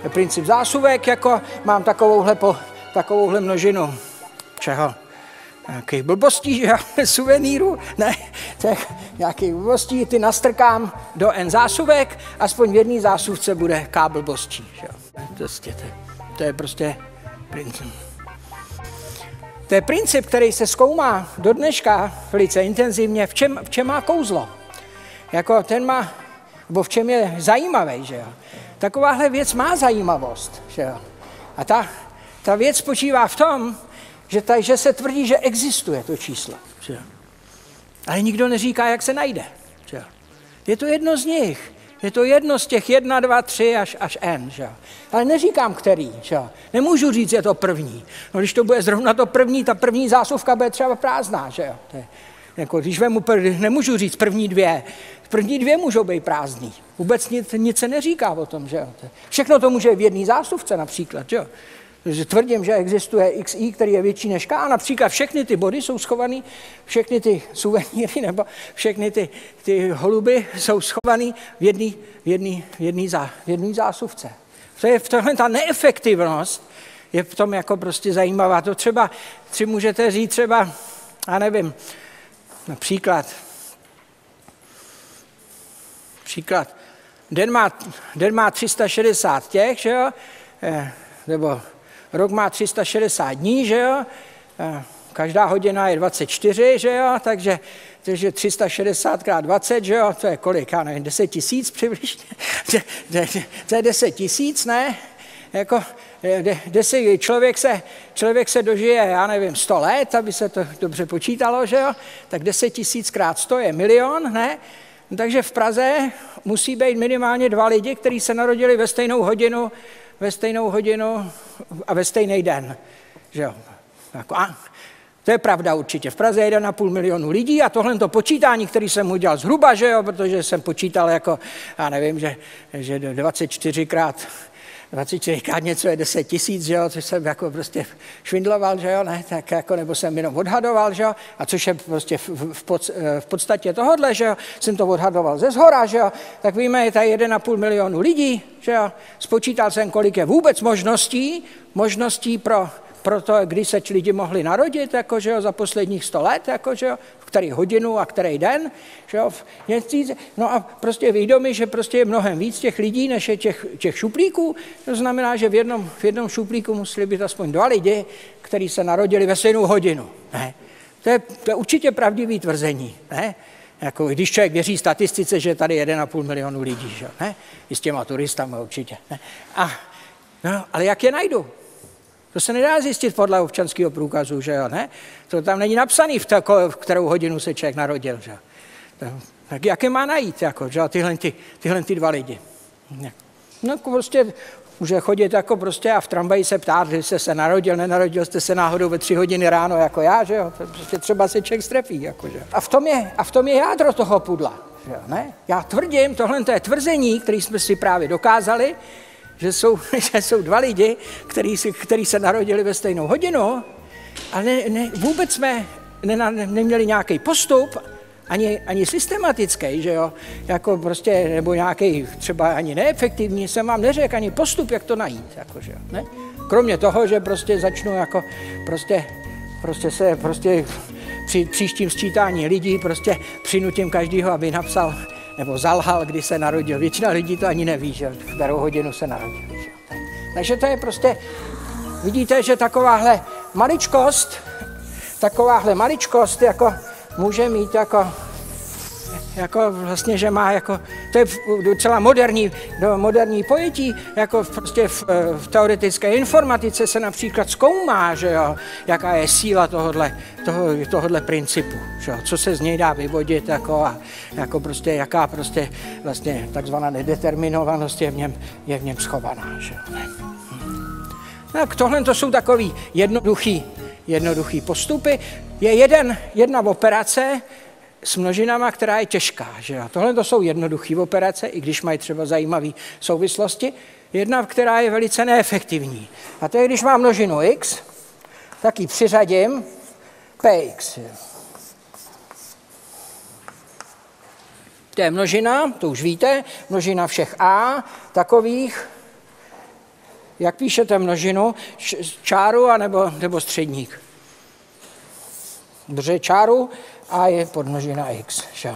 to je princip zásuvek, jako mám takovouhle, po, takovouhle množinu. Čeho? Nějakých blbostí, že jo, suvenýru, ne, těch nějakých blbostí, ty nastrkám do N zásuvek, aspoň v jedné zásuvce bude K blbostí, že jo. Prostě to, to je prostě princip. To je princip, který se zkoumá do dneška velice intenzivně, v čem, v čem má kouzlo. Jako ten má, nebo v čem je zajímavý, že jo. Takováhle věc má zajímavost, že jo. A ta, ta věc spočívá v tom, Že, ta, že se tvrdí, že existuje to číslo. Že? Ale nikdo neříká, jak se najde. Že? Je to jedno z nich. Je to jedno z těch jedna, dva, tři až, až N. Že? Ale neříkám, který. Že? Nemůžu říct, je to první. No, když to bude zrovna to první, ta první zásuvka bude třeba prázdná. Že? To je, jako, když vemu prv, nemůžu říct první dvě. První dvě můžou být prázdný. Vůbec nic, nic se neříká o tom. Že? To je, všechno to může v jedné zásuvce například. Že? Že tvrdím, že existuje xi, který je větší než k, a například všechny ty body jsou schovaný, všechny ty suvenýry nebo všechny ty, ty holuby jsou schovaný v jedné v jedný, v jedný zá, v jedný zásuvce. To je v tohle ta neefektivnost, je v tom jako prostě zajímavá. To třeba, si můžete říct třeba, já nevím, například, příklad, den má, den má tři sta šedesát těch, že jo, nebo rok má tři sta šedesát dní, že jo? Každá hodina je dvacet čtyři, že jo? Takže, takže tři sta šedesát krát dvacet, že jo? To je kolik? Já nevím, deset tisíc přibližně. To je deset tisíc, ne? Jako, deset, člověk, se, člověk se dožije, já nevím, sto let, aby se to dobře počítalo, že jo? Tak deset tisíc krát sto je milion, ne? No, takže v Praze musí být minimálně dva lidi, kteří se narodili ve stejnou hodinu, ve stejnou hodinu a ve stejný den. Že jo? Jako, a to je pravda určitě. V Praze je jeden a půl milionu lidí a tohle to počítání, který jsem udělal zhruba, že jo? Protože jsem počítal jako, já nevím, že, že dvacet čtyřikrát dvacet čtyřikrát něco je deset tisíc, že jo, což jsem jako prostě švindloval, že jo, ne, tak jako, nebo jsem jenom odhadoval, že jo, a což je prostě v, v, pod, v podstatě tohodle, že jo, jsem to odhadoval ze zhora, že jo, tak víme, je tady jeden a půl milionu lidí, že jo, spočítal jsem, kolik je vůbec možností, možností pro, pro to, kdy se lidi mohli narodit, jako, že jo, za posledních sto let, jako, že jo, v který hodinu a který den, že jo, v měsíc, no a prostě vědomí, že prostě je mnohem víc těch lidí, než je těch, těch šuplíků, to znamená, že v jednom, v jednom šuplíku museli být aspoň dva lidi, kteří se narodili ve stejnou hodinu, ne? To je, to je určitě pravdivý tvrzení, ne? Jako, když člověk věří statistice, že je tady jeden a půl milionu lidí, že? Ne? I s těma turistama určitě. Ne? A, no, ale jak je najdu? To se nedá zjistit podle občanského průkazu, že jo, ne? To tam není napsané, v, v kterou hodinu se člověk narodil, že? To, tak jak je má najít, jako, že? Tyhle, ty, tyhle ty dva lidi? Ne. No prostě může chodit jako prostě a v tramvaji se ptát, že jste se narodil, nenarodil jste se náhodou ve tři hodiny ráno jako já, že jo? To prostě třeba se člověk strefí, jako, že? A v tom je, a v tom je jádro toho pudla, že jo, ne? Já tvrdím, tohle to je tvrzení, které jsme si právě dokázali, že jsou, že jsou dva lidi, který, který se narodili ve stejnou hodinu, ale ne, ne, vůbec jsme ne, ne, neměli nějaký postup, ani, ani systematický, že jo, jako prostě, nebo nějaký třeba ani neefektivní, jsem vám neřekl ani postup, jak to najít, jako, že jo, ne? Kromě toho, že prostě začnu jako prostě, prostě se prostě při příštím sčítání lidí prostě přinutím každýho, aby napsal nebo zalhal, kdy se narodil. Většina lidí to ani neví, že v kterou hodinu se narodil. Že? Takže to je prostě, vidíte, že takováhle maličkost, takováhle maličkost jako může mít jako, jako vlastně, že má jako, to je docela moderní, moderní pojetí, jako prostě v, v teoretické informatice se například zkoumá, že jo, jaká je síla tohodle, toho, tohodle principu, že jo, co se z něj dá vyvodit, jako a jako prostě, jaká prostě vlastně takzvaná nedeterminovanost je v něm, je v něm schovaná, že jo. Tak tohle to jsou takový jednoduchý, jednoduchý postupy. Je jeden, jedna operace s množinama, která je těžká. Že jo? Tohle to jsou jednoduché operace, i když mají třeba zajímavé souvislosti. Jedna, která je velice neefektivní. A to je, když mám množinu x, tak ji přiřadím px. To je množina, to už víte, množina všech a takových, jak píšete množinu, čáru anebo, nebo středník. Drže čáru a je podmnožina x. Že?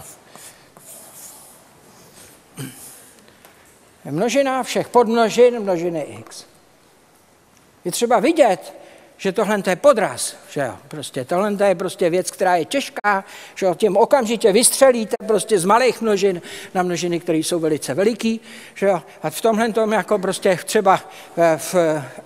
Množina všech podmnožin množiny x. Je třeba vidět, že tohle je podraz. Že? Prostě tohle je prostě věc, která je těžká, že tím okamžitě vystřelíte prostě z malých množin na množiny, které jsou velice veliký. Že? A v tomhle tom jako prostě třeba v,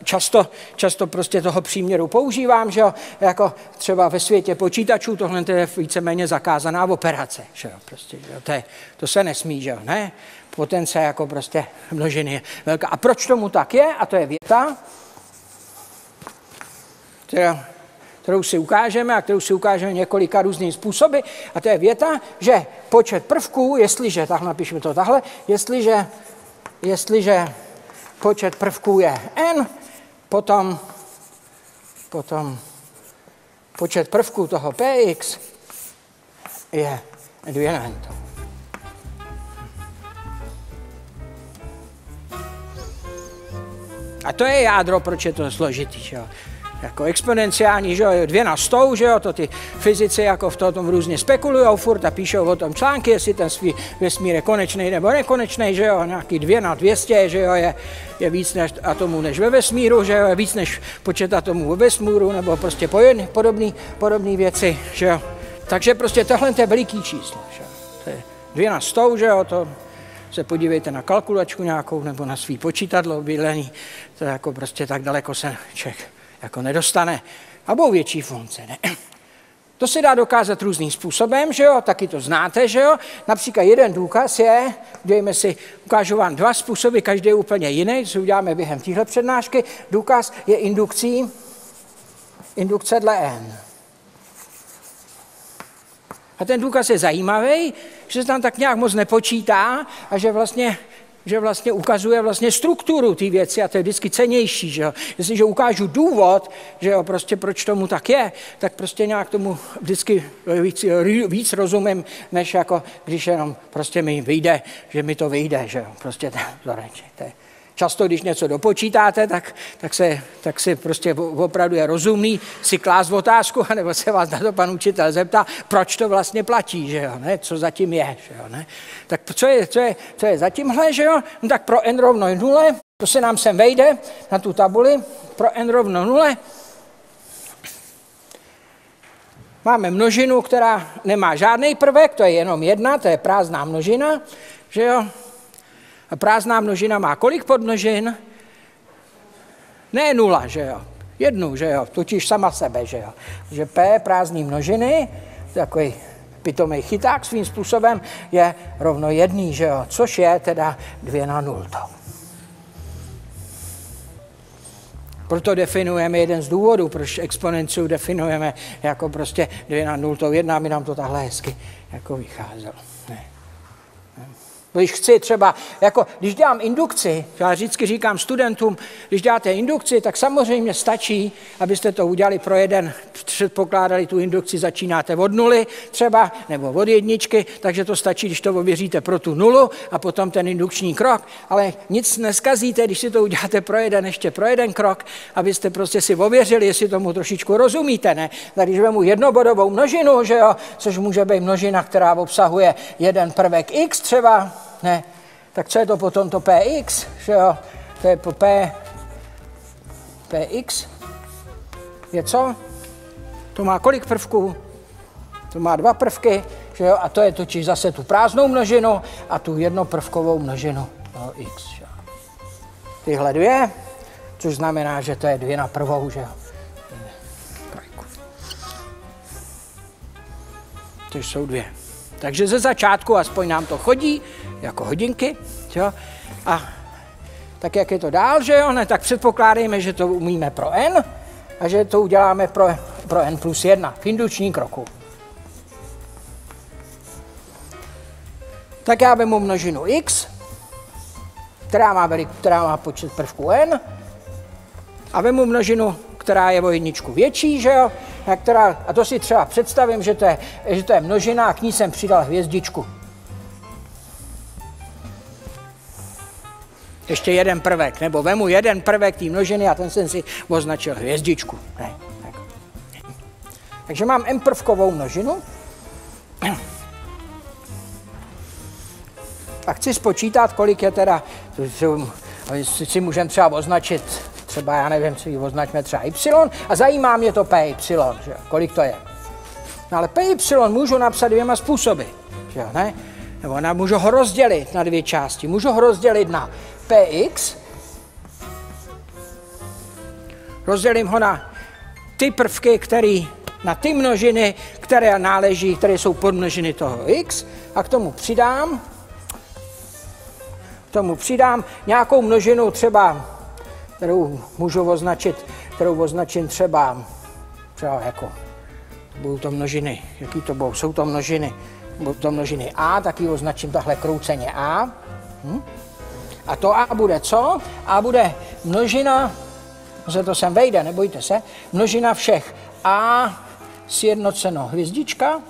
často, často prostě toho příměru používám, že? Jako třeba ve světě počítačů tohle je víceméně zakázaná operace. Že? Prostě, že? To, je, to se nesmí, že? Ne? Potence jako prostě množiny je velká. A proč tomu tak je? A to je věta, kterou si ukážeme a kterou si ukážeme několika různými způsoby. A to je věta, že počet prvků, jestliže, tak napíšeme to takhle, jestliže, jestliže počet prvků je n, potom, potom počet prvků toho px je dvě na n. A to je jádro, proč je to složitý, jo? Jako exponenciální, že jo, dvě na stou, že jo, to ty fyzici jako v tom různě spekulujou furt a píšou o tom články, jestli ten svý vesmír je konečný nebo nekonečný, že jo, nějaký dvě na dvěstě, že jo, je, je víc než atomů než ve vesmíru, že jo, je víc než počet atomů ve vesmíru, nebo prostě podobné podobné věci, že jo. Takže prostě tohle je veliký číslo, že jo, to je dvě na stou, že jo, to se podívejte na kalkulačku nějakou, nebo na svý počítadlo bydlení, to jako prostě tak daleko se člověk jako nedostane, a budou větší funkce, ne? To se dá dokázat různým způsobem, že jo, taky to znáte, že jo, například jeden důkaz je, dejme si, ukážu vám dva způsoby, každý je úplně jiný, co uděláme během téhle přednášky, důkaz je indukcí, indukce dle N. A ten důkaz je zajímavý, že se tam tak nějak moc nepočítá a že vlastně že vlastně ukazuje vlastně strukturu té věci a to je vždycky cennější, že jo. Jestliže ukážu důvod, že jo, prostě proč tomu tak je, tak prostě nějak tomu vždycky víc, víc rozumím, než jako když jenom prostě mi vyjde, že mi to vyjde, že jo, prostě to reči, to je. Často, když něco dopočítáte, tak, tak, se, tak se prostě opravdu je rozumný si klást otázku, anebo se vás na to pan učitel zeptá, proč to vlastně platí, že jo, ne? Co zatím je, že jo, ne? Tak co je, co je, co je zatímhle, že jo? No tak pro n rovno nula, to se nám sem vejde na tu tabuli, pro n rovno nula, Máme množinu, která nemá žádný prvek, to je jenom jedna, to je prázdná množina, že jo? A prázdná množina má kolik podmnožin? Ne nula, že jo? Jednu, že jo? Totiž sama sebe, že jo? Že P prázdný množiny, takový pitomý chyták svým způsobem, je rovno jedný, že jo? Což je teda dvě na nultou. Proto definujeme jeden z důvodů, proč exponenciu definujeme jako prostě dvě na nultou jedna, aby nám to takhle hezky jako vycházelo. Ne. Ne. Když chci třeba, jako když dělám indukci, já vždycky říkám studentům, když děláte indukci, tak samozřejmě stačí, abyste to udělali pro jeden, předpokládali tu indukci, začínáte od nuly třeba, nebo od jedničky, takže to stačí, když to ověříte pro tu nulu a potom ten indukční krok, ale nic neskazíte, když si to uděláte pro jeden, ještě pro jeden krok, abyste prostě si ověřili, jestli tomu trošičku rozumíte, ne? Tak když vemu jednobodovou množinu, že jo, což může být množina, která obsahuje jeden prvek x třeba, ne, tak co je to potom to px, že jo, to je po p, px, je co? To má kolik prvků? To má dva prvky, že jo, a to je totiž zase tu prázdnou množinu a tu jednoprvkovou množinu, no, x, že jo. Tyhle dvě, což znamená, že to je dvě na prvou, že jo. To jsou dvě. Takže ze začátku aspoň nám to chodí, jako hodinky, jo? A tak jak je to dál, že jo, ne, tak předpokládejme, že to umíme pro n a že to uděláme pro, pro n plus jedna v indučním kroku. Tak já vezmu množinu x, která má, velik, která má počet prvků n, a vezmu množinu, která je o jedničku větší, že jo? A, která, a to si třeba představím, že to je, že to je množina a k ní jsem přidal hvězdičku. Ještě jeden prvek, nebo vemu jeden prvek té množiny a ten jsem si označil hvězdičku. Ne, tak. Takže mám m prvkovou množinu a chci spočítat, kolik je teda, si můžeme třeba označit, třeba já nevím, si ji označme třeba y a zajímá mě to py, že? Kolik to je. No ale py můžu napsat dvěma způsoby, že? Ne? Nebo na, můžu ho rozdělit na dvě části. Můžu ho rozdělit na px, rozdělím ho na ty prvky, které na ty množiny, které náleží, které jsou podmnožiny toho x a k tomu přidám, k tomu přidám nějakou množinu třeba, kterou můžu označit, kterou označím třeba, třeba jako, budou to množiny, jaký to budou, jsou to množiny, budou to množiny a, tak ji označím tahle krouceně a. Hm? A to a bude co? A bude množina, že to sem vejde, nebojte se, množina všech a sjednoceno hvězdička,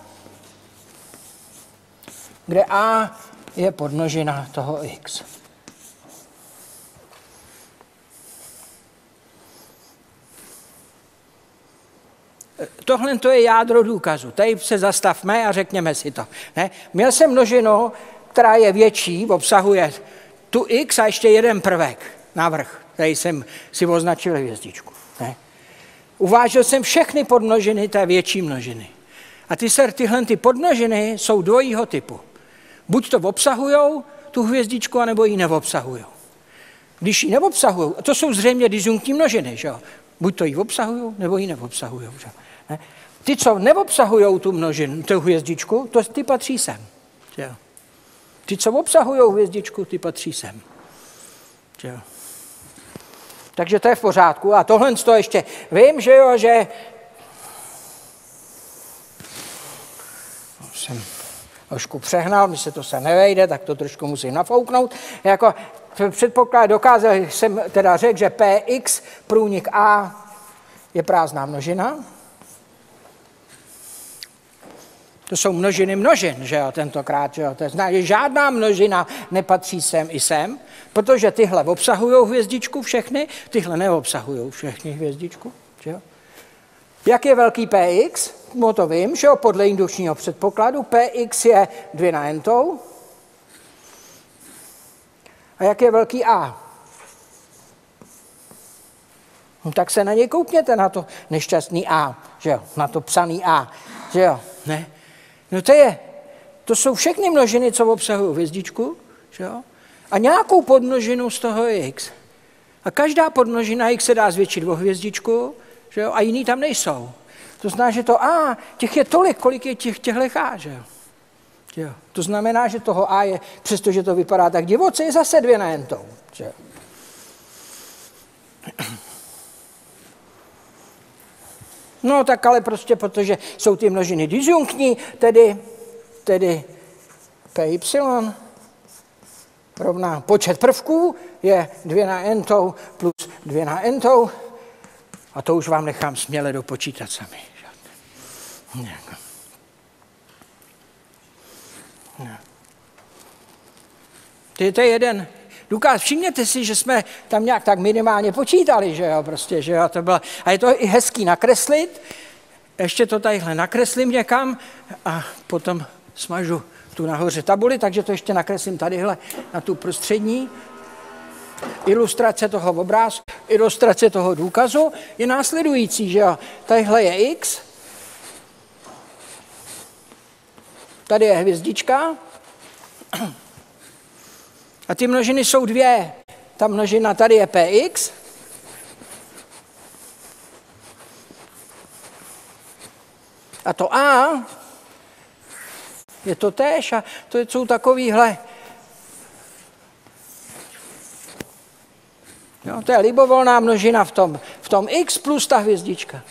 kde a je podmnožina toho x. Tohle to je jádro důkazu. Tady se zastavme a řekněme si to. Ne? Měl jsem množinu, která je větší, obsahuje tu x a ještě jeden prvek navrch. Tady jsem si označil hvězdičku. Ne? Uvážil jsem všechny podmnožiny té větší množiny. A ty se, tyhle ty podmnožiny jsou dvojího typu. Buď to obsahujou tu hvězdičku, anebo ji neobsahujou. Když ji neobsahujou, to jsou zřejmě disjunktní množiny, že jo? Buď to ji obsahujou, nebo ji neobsahujou, že? Ne? Ty, co neobsahujou tu množinu, tu hvězdičku, to ty patří sem. Jo. Ty, co obsahujou hvězdičku, ty patří sem. Jo. Takže to je v pořádku. A tohle to ještě vím, že jo, že... Jsem trošku přehnal, mi se to se nevejde, tak to trošku musím nafouknout. Jako předpoklad dokázal jsem teda řekl, že px průnik a je prázdná množina. To jsou množiny množin, že jo, tentokrát, že jo, to znamená, že žádná množina nepatří sem i sem, protože tyhle obsahují hvězdičku všechny, tyhle neobsahují všechny hvězdičku, že jo. Jak je velký px? No to vím, že jo, podle indukčního předpokladu px je dvě na n-tou. A jak je velký a? No, tak se na něj koukněte, na to nešťastný a, že jo, na to psaný a. že jo? Ne? No to je, to jsou všechny množiny, co obsahují hvězdičku, že jo? A nějakou podmnožinu z toho je x. A každá podmnožina x se dá zvětšit o hvězdičku, že jo? A jiný tam nejsou. To znamená, že to a, těch je tolik, kolik je těch, těchhle a, že jo? Jo. To znamená, že toho a je, přestože to vypadá tak divoce, je zase dvě na entou, že jo? No tak ale prostě, protože jsou ty množiny disjunktní, tedy, tedy py rovná počet prvků je dvě na entou plus dvě na entou a to už vám nechám směle dopočítat sami. To je jeden důkaz. Všimněte si, že jsme tam nějak tak minimálně počítali, že jo, prostě, že jo, to bylo, a je to i hezký nakreslit, ještě to tadyhle nakreslím někam a potom smažu tu nahoře tabuli, takže to ještě nakreslím tadyhle na tu prostřední. Ilustrace toho obrázku, ilustrace toho důkazu je následující, že jo, tadyhle je x, tady je hvězdička, a ty množiny jsou dvě. Ta množina tady je px. A to a je to též. A to jsou takovýhle. Jo, to je libovolná množina v tom, v tom x plus ta hvězdička.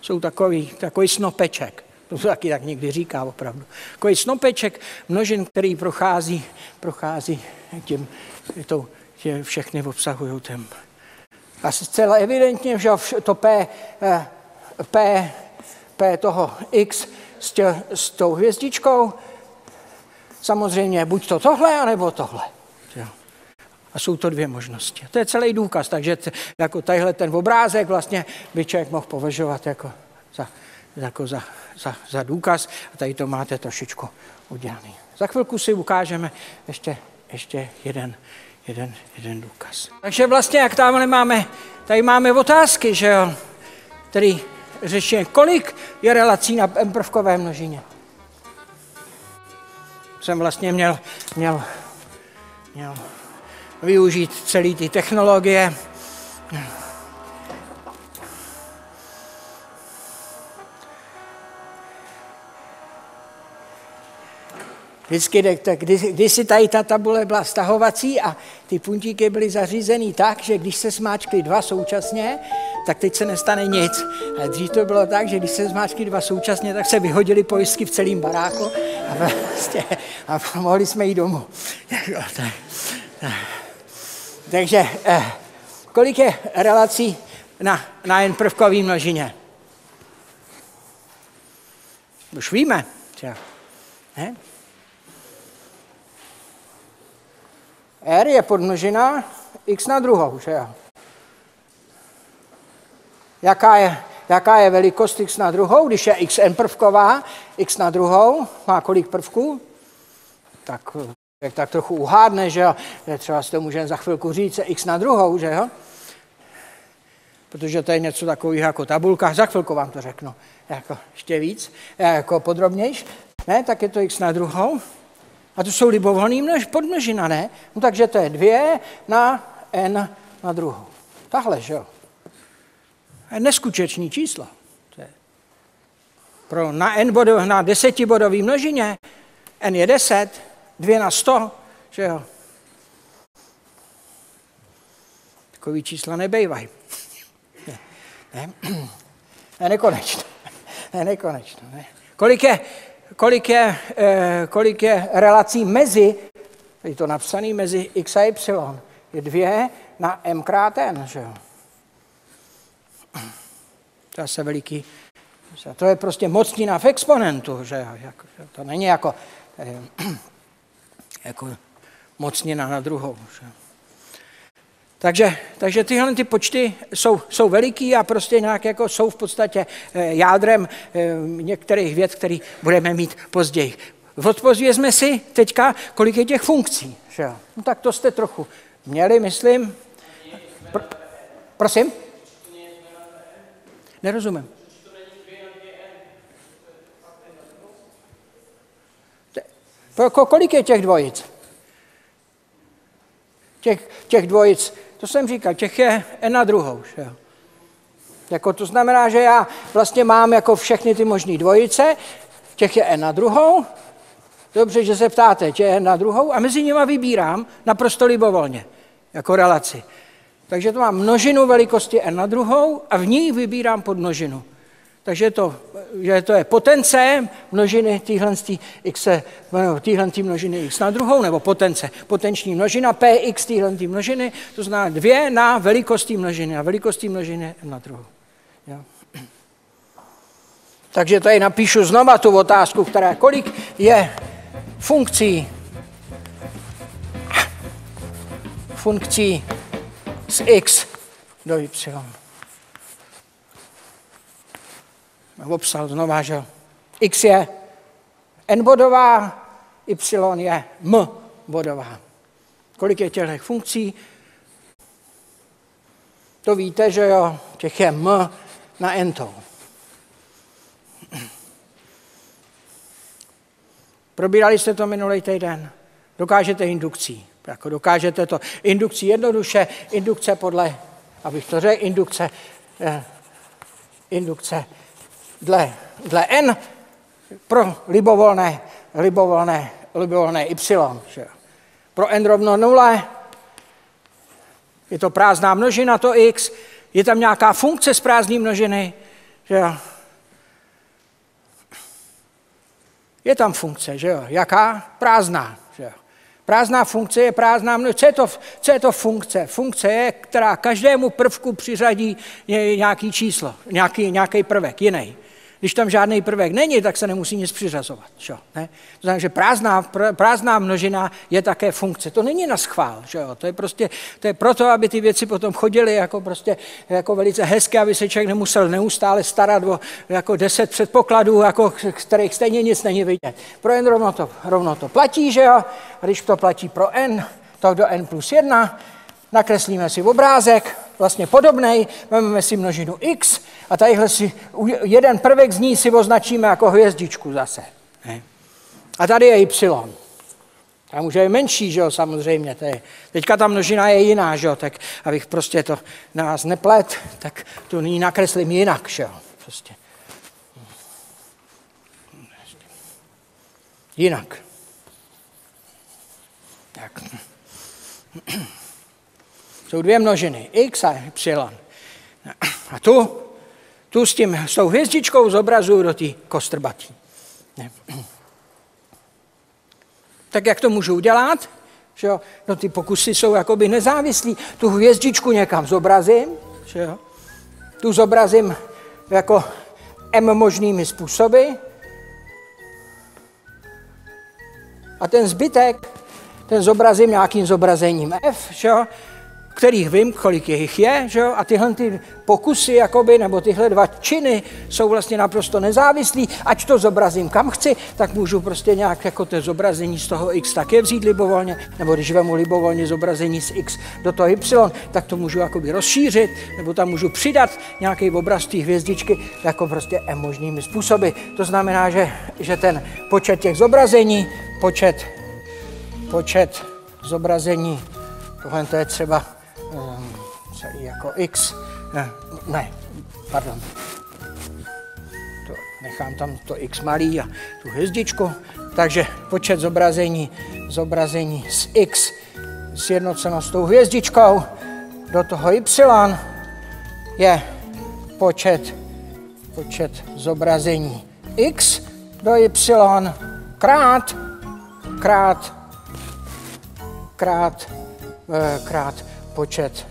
Jsou takový, takový snopeček. To se taky tak někdy říká opravdu. Takový snopeček množin, který prochází, prochází tím, to, že všechny obsahují ten. A zcela evidentně, že to P, P, P toho X s, tě, s tou hvězdičkou samozřejmě buď to tohle, anebo tohle. A jsou to dvě možnosti. To je celý důkaz, takže jako tadyhle ten obrázek vlastně by člověk mohl považovat jako za... Jako za, za, za důkaz a tady to máte trošičku udělaný. Za chvilku si ukážeme ještě, ještě jeden, jeden, jeden důkaz. Takže vlastně, jak tamhle máme, tady máme otázky, že jo, který řeší, kolik je relací na m-prvkové množině. Jsem vlastně měl, měl, měl využít celý ty technologie. Vždycky, kdysi tady ta tabule byla stahovací a ty puntíky byly zařízený tak, že když se smáčkly dva současně, tak teď se nestane nic. Ale dřív to bylo tak, že když se smáčkly dva současně, tak se vyhodily pojistky v celém baráku a, vlastně, a mohli jsme jít domů. Takže kolik je relací na, na jen prvkový množině? Už víme. Ne? R je podmnožina x na druhou, že jo? Jaká je, jaká je velikost x na druhou? Když je xn prvková, x na druhou má kolik prvků? Tak, tak trochu uhádne, že jo? Třeba si to můžeme za chvilku říct, x na druhou, že jo? Protože to je něco takového jako tabulka, za chvilku vám to řeknu. Jako ještě víc, jako podrobnější. Ne, tak je to x na druhou. A to jsou libovolný množ, podmnožina, ne? No takže to je dvě na n na druhou. Tahle, že jo? Je neskuteční číslo. To je. Pro na n bodu, na desetibodový množině n je deset, dvě na sto, že jo? Takový čísla nebejvají. Ne, ne. Ne, nekonečno. Ne, nekonečno, ne. Kolik je... Kolik je, kolik je relací mezi, je to napsané mezi x a y, je dvě na m krát n, že jo? To je se veliký, to je prostě mocnina v exponentu, že jo? To není jako, jako mocnina na druhou, že jo? Takže, takže tyhle ty počty jsou, jsou veliký a prostě nějak jako jsou v podstatě jádrem některých věd, které budeme mít později. Odpozvězme si teďka, kolik je těch funkcí. Že? No tak to jste trochu měli, myslím. Pr- prosím? Nerozumím. Kolik je těch dvojic? Těch, těch dvojic, to jsem říkal, těch je n na druhou. Že jo? Jako to znamená, že já vlastně mám jako všechny ty možné dvojice, těch je n na druhou. Dobře, že se ptáte, těch je n na druhou a mezi nimi vybírám naprosto libovolně, jako relaci. Takže to mám množinu velikosti n na druhou a v ní vybírám podmnožinu. Takže to, že to je potence množiny téhle množiny x na druhou, nebo potence, potenční množina px téhle množiny, to znamená dvě na velikosti množiny, na velikosti množiny na druhou. Jo. Takže tady napíšu znova tu otázku, která kolik je funkcí, funkcí z x do y. Obsal znova, že x je n bodová, y je m bodová. Kolik je těchto funkcí? To víte, že jo, těch je m na n tou. Probírali jste to minulý týden? Dokážete indukcí. Jako dokážete to indukcí jednoduše, indukce podle, abych to řekl, indukce, eh, indukce Dle, dle n pro libovolné, libovolné, libovolné y. Že? Pro n rovno nule je to prázdná množina, to x, je tam nějaká funkce z prázdné množiny. Že? Je tam funkce, že jo? Jaká? Prázdná. Že? Prázdná funkce je prázdná množina. Co je to, co je to funkce? Funkce je, která každému prvku přiřadí nějaký číslo, nějaký, nějaký prvek, jiný. Když tam žádný prvek není, tak se nemusí nic přiřazovat. Čo? Ne? To znamená, že prázdná, prázdná množina je také funkce. To není naschvál. Jo? To je prostě, to je proto, aby ty věci potom chodily jako, prostě, jako velice hezky, aby se člověk nemusel neustále starat o jako deset předpokladů, jako, kterých stejně nic není vidět. Pro n rovno to, rovno to platí, že jo? A když to platí pro n, tak do n plus jedna, nakreslíme si obrázek, vlastně podobnej, máme si množinu x a tadyhle si jeden prvek z ní si označíme jako hvězdičku zase. Ne? A tady je y. Tam už je menší, že jo, samozřejmě. Tady. Teďka ta množina je jiná, že jo, tak abych prostě to na vás neplet, tak tu nyní nakreslím jinak, že jo, prostě. Jinak. Tak. Jsou dvě množiny, x a y. A tu, tu s, tím, s tou hvězdičkou zobrazuju do té kostrbatí. Tak jak to můžu udělat? Že jo? No, ty pokusy jsou jakoby nezávislí. Tu hvězdičku někam zobrazím, že jo? Tu zobrazím jako m možnými způsoby. A ten zbytek, ten zobrazím nějakým zobrazením f, že jo? Kterých vím, kolik jich je, že jo? A tyhle ty pokusy, jakoby, nebo tyhle dva činy jsou vlastně naprosto nezávislí, ať to zobrazím kam chci, tak můžu prostě nějak jako to zobrazení z toho x také vzít libovolně, nebo když vemu libovolně zobrazení z x do toho y, tak to můžu jakoby rozšířit, nebo tam můžu přidat nějaký obraz té hvězdičky jako prostě m možnými způsoby. To znamená, že, že ten počet těch zobrazení, počet, počet zobrazení, tohle to je třeba celý jako x, ne, ne, pardon, to nechám tam to x malý a tu hvězdičku, takže počet zobrazení, zobrazení z x sjednoceno s tou hvězdičkou do toho y je počet, počet zobrazení x do y krát, krát, krát, krát počet,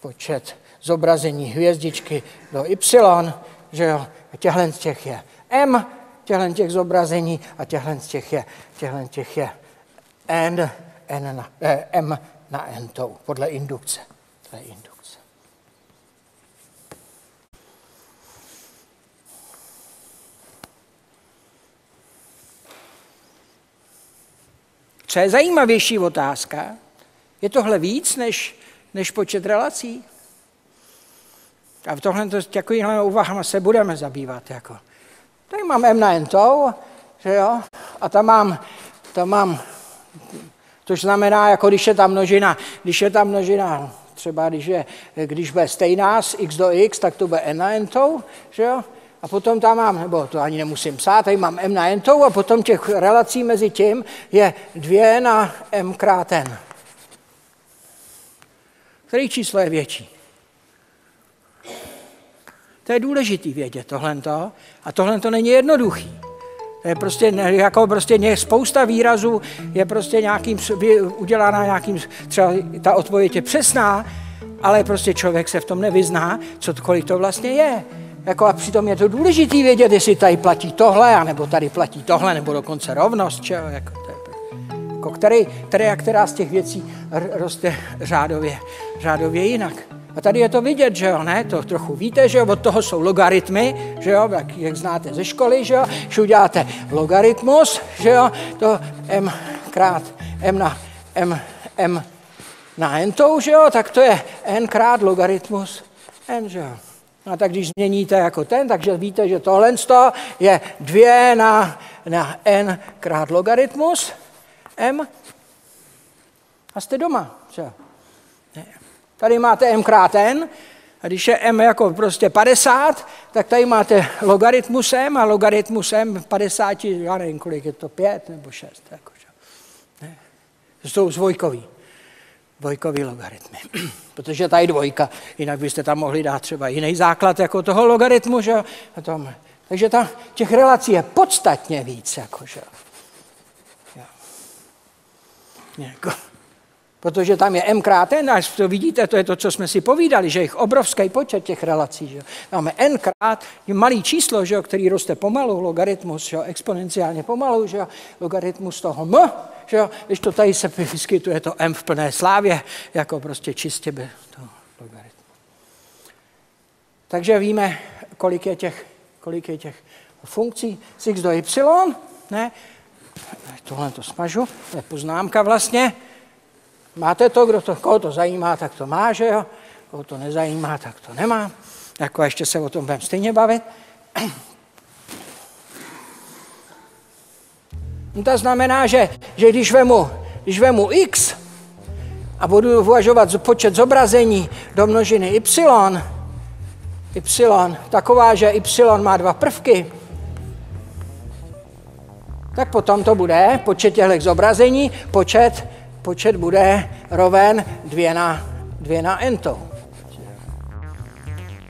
počet zobrazení hvězdičky do y, že jo, těchhle z těch je m, těchhle těch zobrazení a těchhle z těch je, těchhle těch je n, n na, eh, m na n tou, podle indukce. Podle indukce. Co je zajímavější otázka, je tohle víc než, než počet relací? A v tohle takovýhle úvahama se budeme zabývat. Jako. Tady mám m na n tou, že jo? A tam mám tam mám, což znamená, jako když je ta množina, když je ta množina, třeba když, je, když bude stejná z x do x, tak to bude n na n-tou, že jo? A potom tam mám, nebo to ani nemusím psát, tady mám m na n-tou a potom těch relací mezi tím je dvě na m krát n. Který číslo je větší? To je důležitý vědět tohleto a tohleto není jednoduchý. To je prostě, jako prostě spousta výrazů je prostě nějakým, udělána nějakým, třeba ta odpověď je přesná, ale prostě člověk se v tom nevyzná, co, kolik to vlastně je. Jako a přitom je to důležitý vědět, jestli tady platí tohle, anebo tady platí tohle, nebo dokonce rovnost, čo? Jako, jako který, který a která z těch věcí roste řádově, řádově jinak. A tady je to vidět, že jo, ne, to trochu víte, že jo, od toho jsou logaritmy, že jo, jak, jak znáte ze školy, že jo, když uděláte logaritmus, že jo, to m krát m na m, m na n tou, že jo, tak to je n krát logaritmus n, že jo. No tak když změníte jako ten, takže víte, že tohle je dvě na, na n krát logaritmus m a jste doma, že jo. Tady máte m krát n, a když je m jako prostě padesát, tak tady máte logaritmus m a logaritmus m padesát, já nevím, kolik je to, pět nebo šest. Jako, ne? To jsou dvojkový, dvojkový logaritmy, protože tady dvojka, jinak byste tam mohli dát třeba jiný základ jako toho logaritmu, že? A tom. Takže tam těch relací je podstatně víc, jako, že? Jako. Protože tam je m krát n, a to vidíte, to je to, co jsme si povídali, že je obrovský počet těch relací. Že? Máme n krát, malý číslo, že? Který roste pomalu, logaritmus, že? Exponenciálně pomalu, že? Logaritmus toho m, že? Když to tady se vyskytuje to m v plné slávě, jako prostě čistě by to logaritmu. Takže víme, kolik je těch, kolik je těch funkcí z x do y, ne? Tohle to smažu, to je poznámka vlastně. Máte to, kdo to, koho to zajímá, tak to má, že jo? Koho to nezajímá, tak to nemá. Jako ještě se o tom budeme stejně bavit. No to znamená, že, že když, vemu, když vemu x a budu uvažovat počet zobrazení do množiny y, y taková, že y má dva prvky, tak potom to bude počet těchto zobrazení, počet počet bude roven dvě na, dvě na n-tou.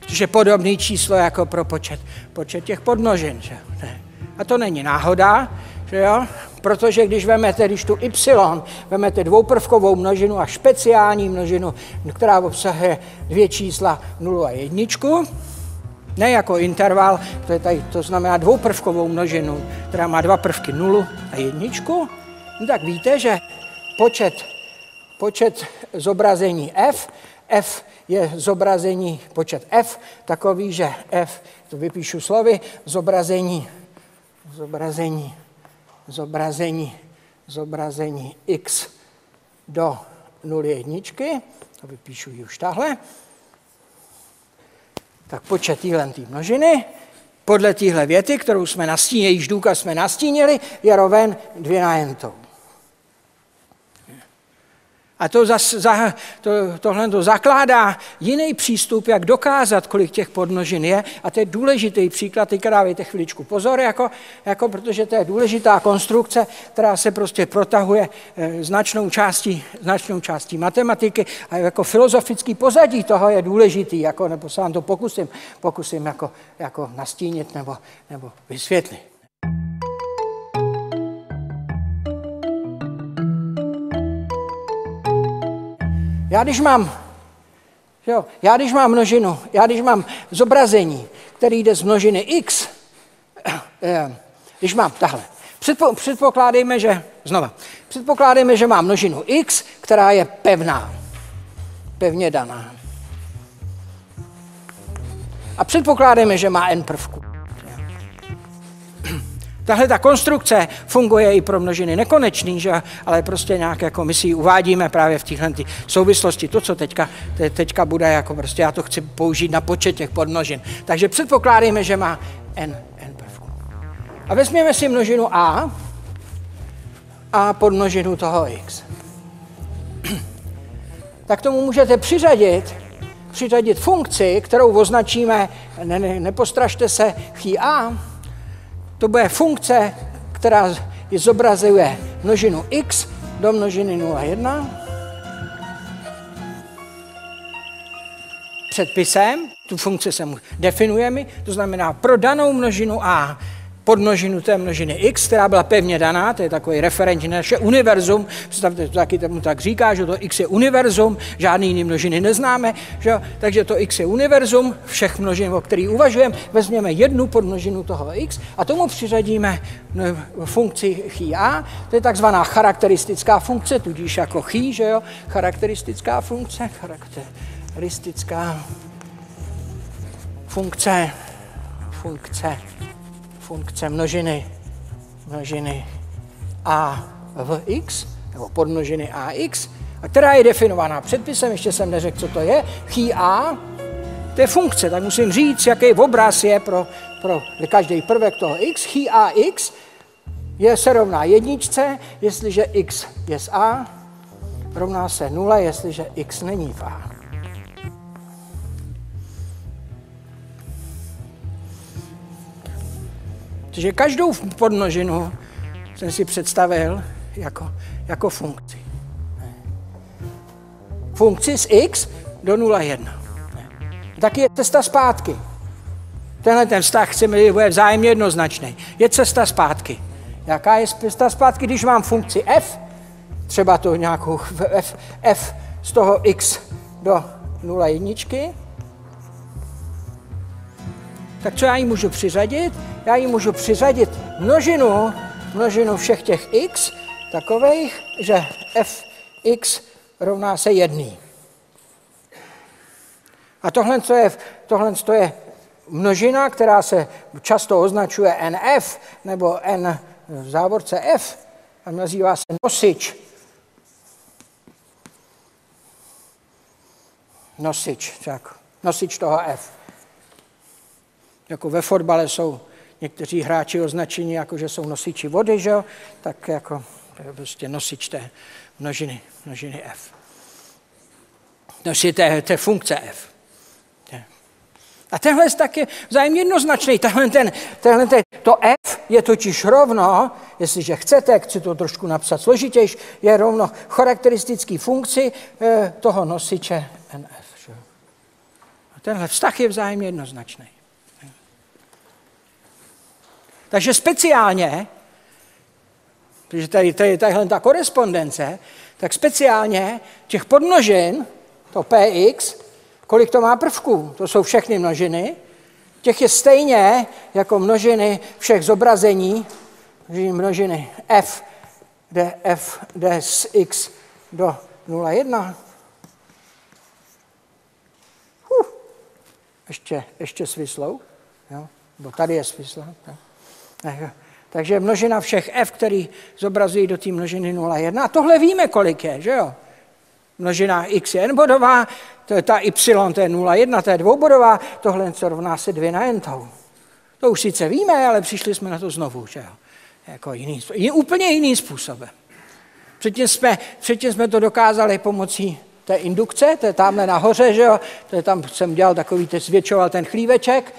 Což je podobné číslo jako pro počet, počet těch podmnožin. Že? Ne. A to není náhoda, že jo? Protože když vemete, když tu y, vemete dvouprvkovou množinu a speciální množinu, která obsahuje dvě čísla nulu a jedničku, ne jako interval, to, je tady, to znamená dvouprvkovou množinu, která má dva prvky nulu a jedničku, no tak víte, že Počet, počet zobrazení f, f je zobrazení, počet f takový, že f, to vypíšu slovy, zobrazení, zobrazení, zobrazení, zobrazení x do nuly jedničky, to vypíšu ji už tahle, tak počet téhle množiny, podle téhle věty, kterou jsme nastínili, již důkaz jsme nastínili, je roven dvě na n-tou. A to za, za, to, tohle to zakládá jiný přístup, jak dokázat, kolik těch podmnožin je. A to je důležitý příklad, teďka dávejte chviličku pozor, jako, jako, protože to je důležitá konstrukce, která se prostě protahuje e, značnou, částí, značnou částí matematiky a jako filozofický pozadí toho je důležitý, jako, nebo se vám to pokusím, pokusím jako, jako nastínit nebo, nebo vysvětlit. Já když mám, jo, já když mám množinu, já když mám zobrazení, který jde z množiny x, když mám tahle, předpo, předpokládejme, že, znova, předpokládejme, že mám množinu x, která je pevná, pevně daná. A předpokládejme, že má n prvků. Tahle ta konstrukce funguje i pro množiny nekonečný, že? Ale prostě nějak jako my si ji uvádíme právě v těchto souvislosti. To, co teďka, te, teďka bude, jako prostě já to chci použít na počet těch podmnožin. Takže předpokládejme, že má n, n prvků. A vezměme si množinu a, a podmnožinu toho x. Tak tomu můžete přiřadit, přiřadit funkci, kterou označíme, ne, ne, nepostrašte se, chi a, to bude funkce, která zobrazuje množinu x do množiny nula celá jedna. Předpisem, tu funkci se definujeme, to znamená pro danou množinu a podmnožinu té množiny x, která byla pevně daná, to je takový referenční naše univerzum, představte, to taky tomu tak říká, že to x je univerzum, žádný jiný množiny neznáme, že? Takže to x je univerzum, všech množin, o kterých uvažujeme, vezměme jednu podmnožinu toho x a tomu přiřadíme funkci chi a, to je takzvaná charakteristická funkce, tudíž jako chi, že jo, charakteristická funkce, charakteristická funkce, funkce, funkce množiny, množiny a v x, nebo podmnožiny ax, a která je definovaná předpisem, ještě jsem neřekl, co to je, chi a, to je funkce, tak musím říct, jaký obraz je pro, pro každý prvek toho x, chi a x je se rovná jedničce, jestliže x je z a, rovná se nula, jestliže x není v a. Takže každou podmnožinu jsem si představil jako, jako funkci. Funkci z x do nula celá jedna. Tak je cesta zpátky. Tenhle ten vztah chceme, bude vzájemně jednoznačný. Je cesta zpátky. Jaká je cesta zpátky, když mám funkci f, třeba to nějakou f, f z toho x do nula celá jedna, tak co já jí můžu přiřadit? Já jí můžu přiřadit množinu, množinu všech těch x takových, že fx rovná se jedný. A tohle to je, tohle to je množina, která se často označuje nf nebo n v závorce f a nazývá se nosič. Nosič, tak, nosič toho f. Jako ve fotbale jsou někteří hráči označeni jako, že jsou nosiči vody, že jo? Tak jako prostě nosič té množiny, množiny f. Nosič té, té funkce f. A tenhle tak je vzájemně jednoznačný. Tenhle ten, tenhle ten, to f je totiž rovno, jestliže chcete, chci to trošku napsat složitější, je rovno charakteristický funkci toho nosiče nf. Že? A tenhle vztah je vzájemně jednoznačný. Takže speciálně, protože tady, tady je tahle ta korespondence, tak speciálně těch podmnožin, to px, kolik to má prvků, to jsou všechny množiny, těch je stejně jako množiny všech zobrazení, množiny f, kde f jde z x do nula celá jedna. Huh. Ještě, ještě svislou, jo? Bo tady je svislá. Tak. Takže množina všech f, který zobrazují do té množiny nula celá jedna. A tohle víme, kolik je, že jo? Množina x je n-bodová, ta y to je nula celá jedna, to je dvoubodová, tohle se rovná se dvě na n tou. To už sice víme, ale přišli jsme na to znovu, že jo? Jako jiný, úplně jiný způsobem. Předtím jsme, předtím jsme to dokázali pomocí té indukce, to je tamhle nahoře, že jo? To je tam, jsem dělal takový, teď zvětšoval ten chlíveček.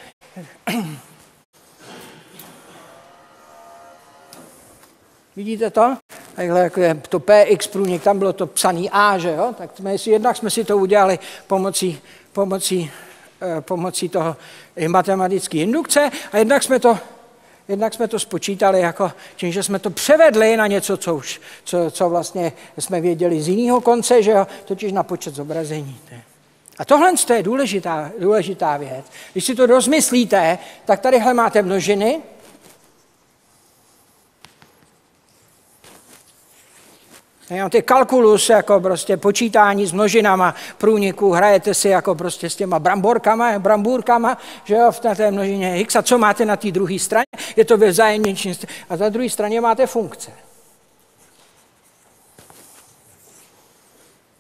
Vidíte to? Takhle jako je to px průnik, tam bylo to psaný a, že jo? Tak jsme si, jednak jsme si to udělali pomocí, pomocí, eh, pomocí toho matematické indukce a jednak jsme to, jednak jsme to spočítali jako tím, že jsme to převedli na něco, co už, co, co vlastně jsme věděli z jiného konce, že jo? Totiž na počet zobrazení. A tohle to je důležitá, důležitá věc. Když si to rozmyslíte, tak tadyhle máte množiny, jo, ty kalkulus, jako prostě počítání s množinama průniků, hrajete si jako prostě s těma bramborkama, brambůrkama, že jo, v té množině x. A co máte na té druhé straně? Je to ve vzájemnější. A na druhé straně máte funkce.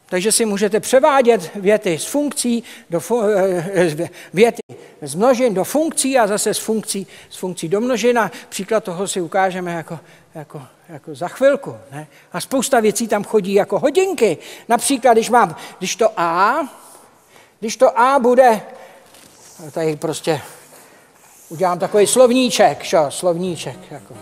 Takže si můžete převádět věty z funkcí do fu- věty z množin do funkcí a zase z funkcí, z funkcí do množin. A příklad toho si ukážeme jako, jako, jako za chvilku. Ne? A spousta věcí tam chodí jako hodinky. Například, když mám, když to A, když to A bude, tady prostě udělám takový slovníček, šo, slovníček, jako.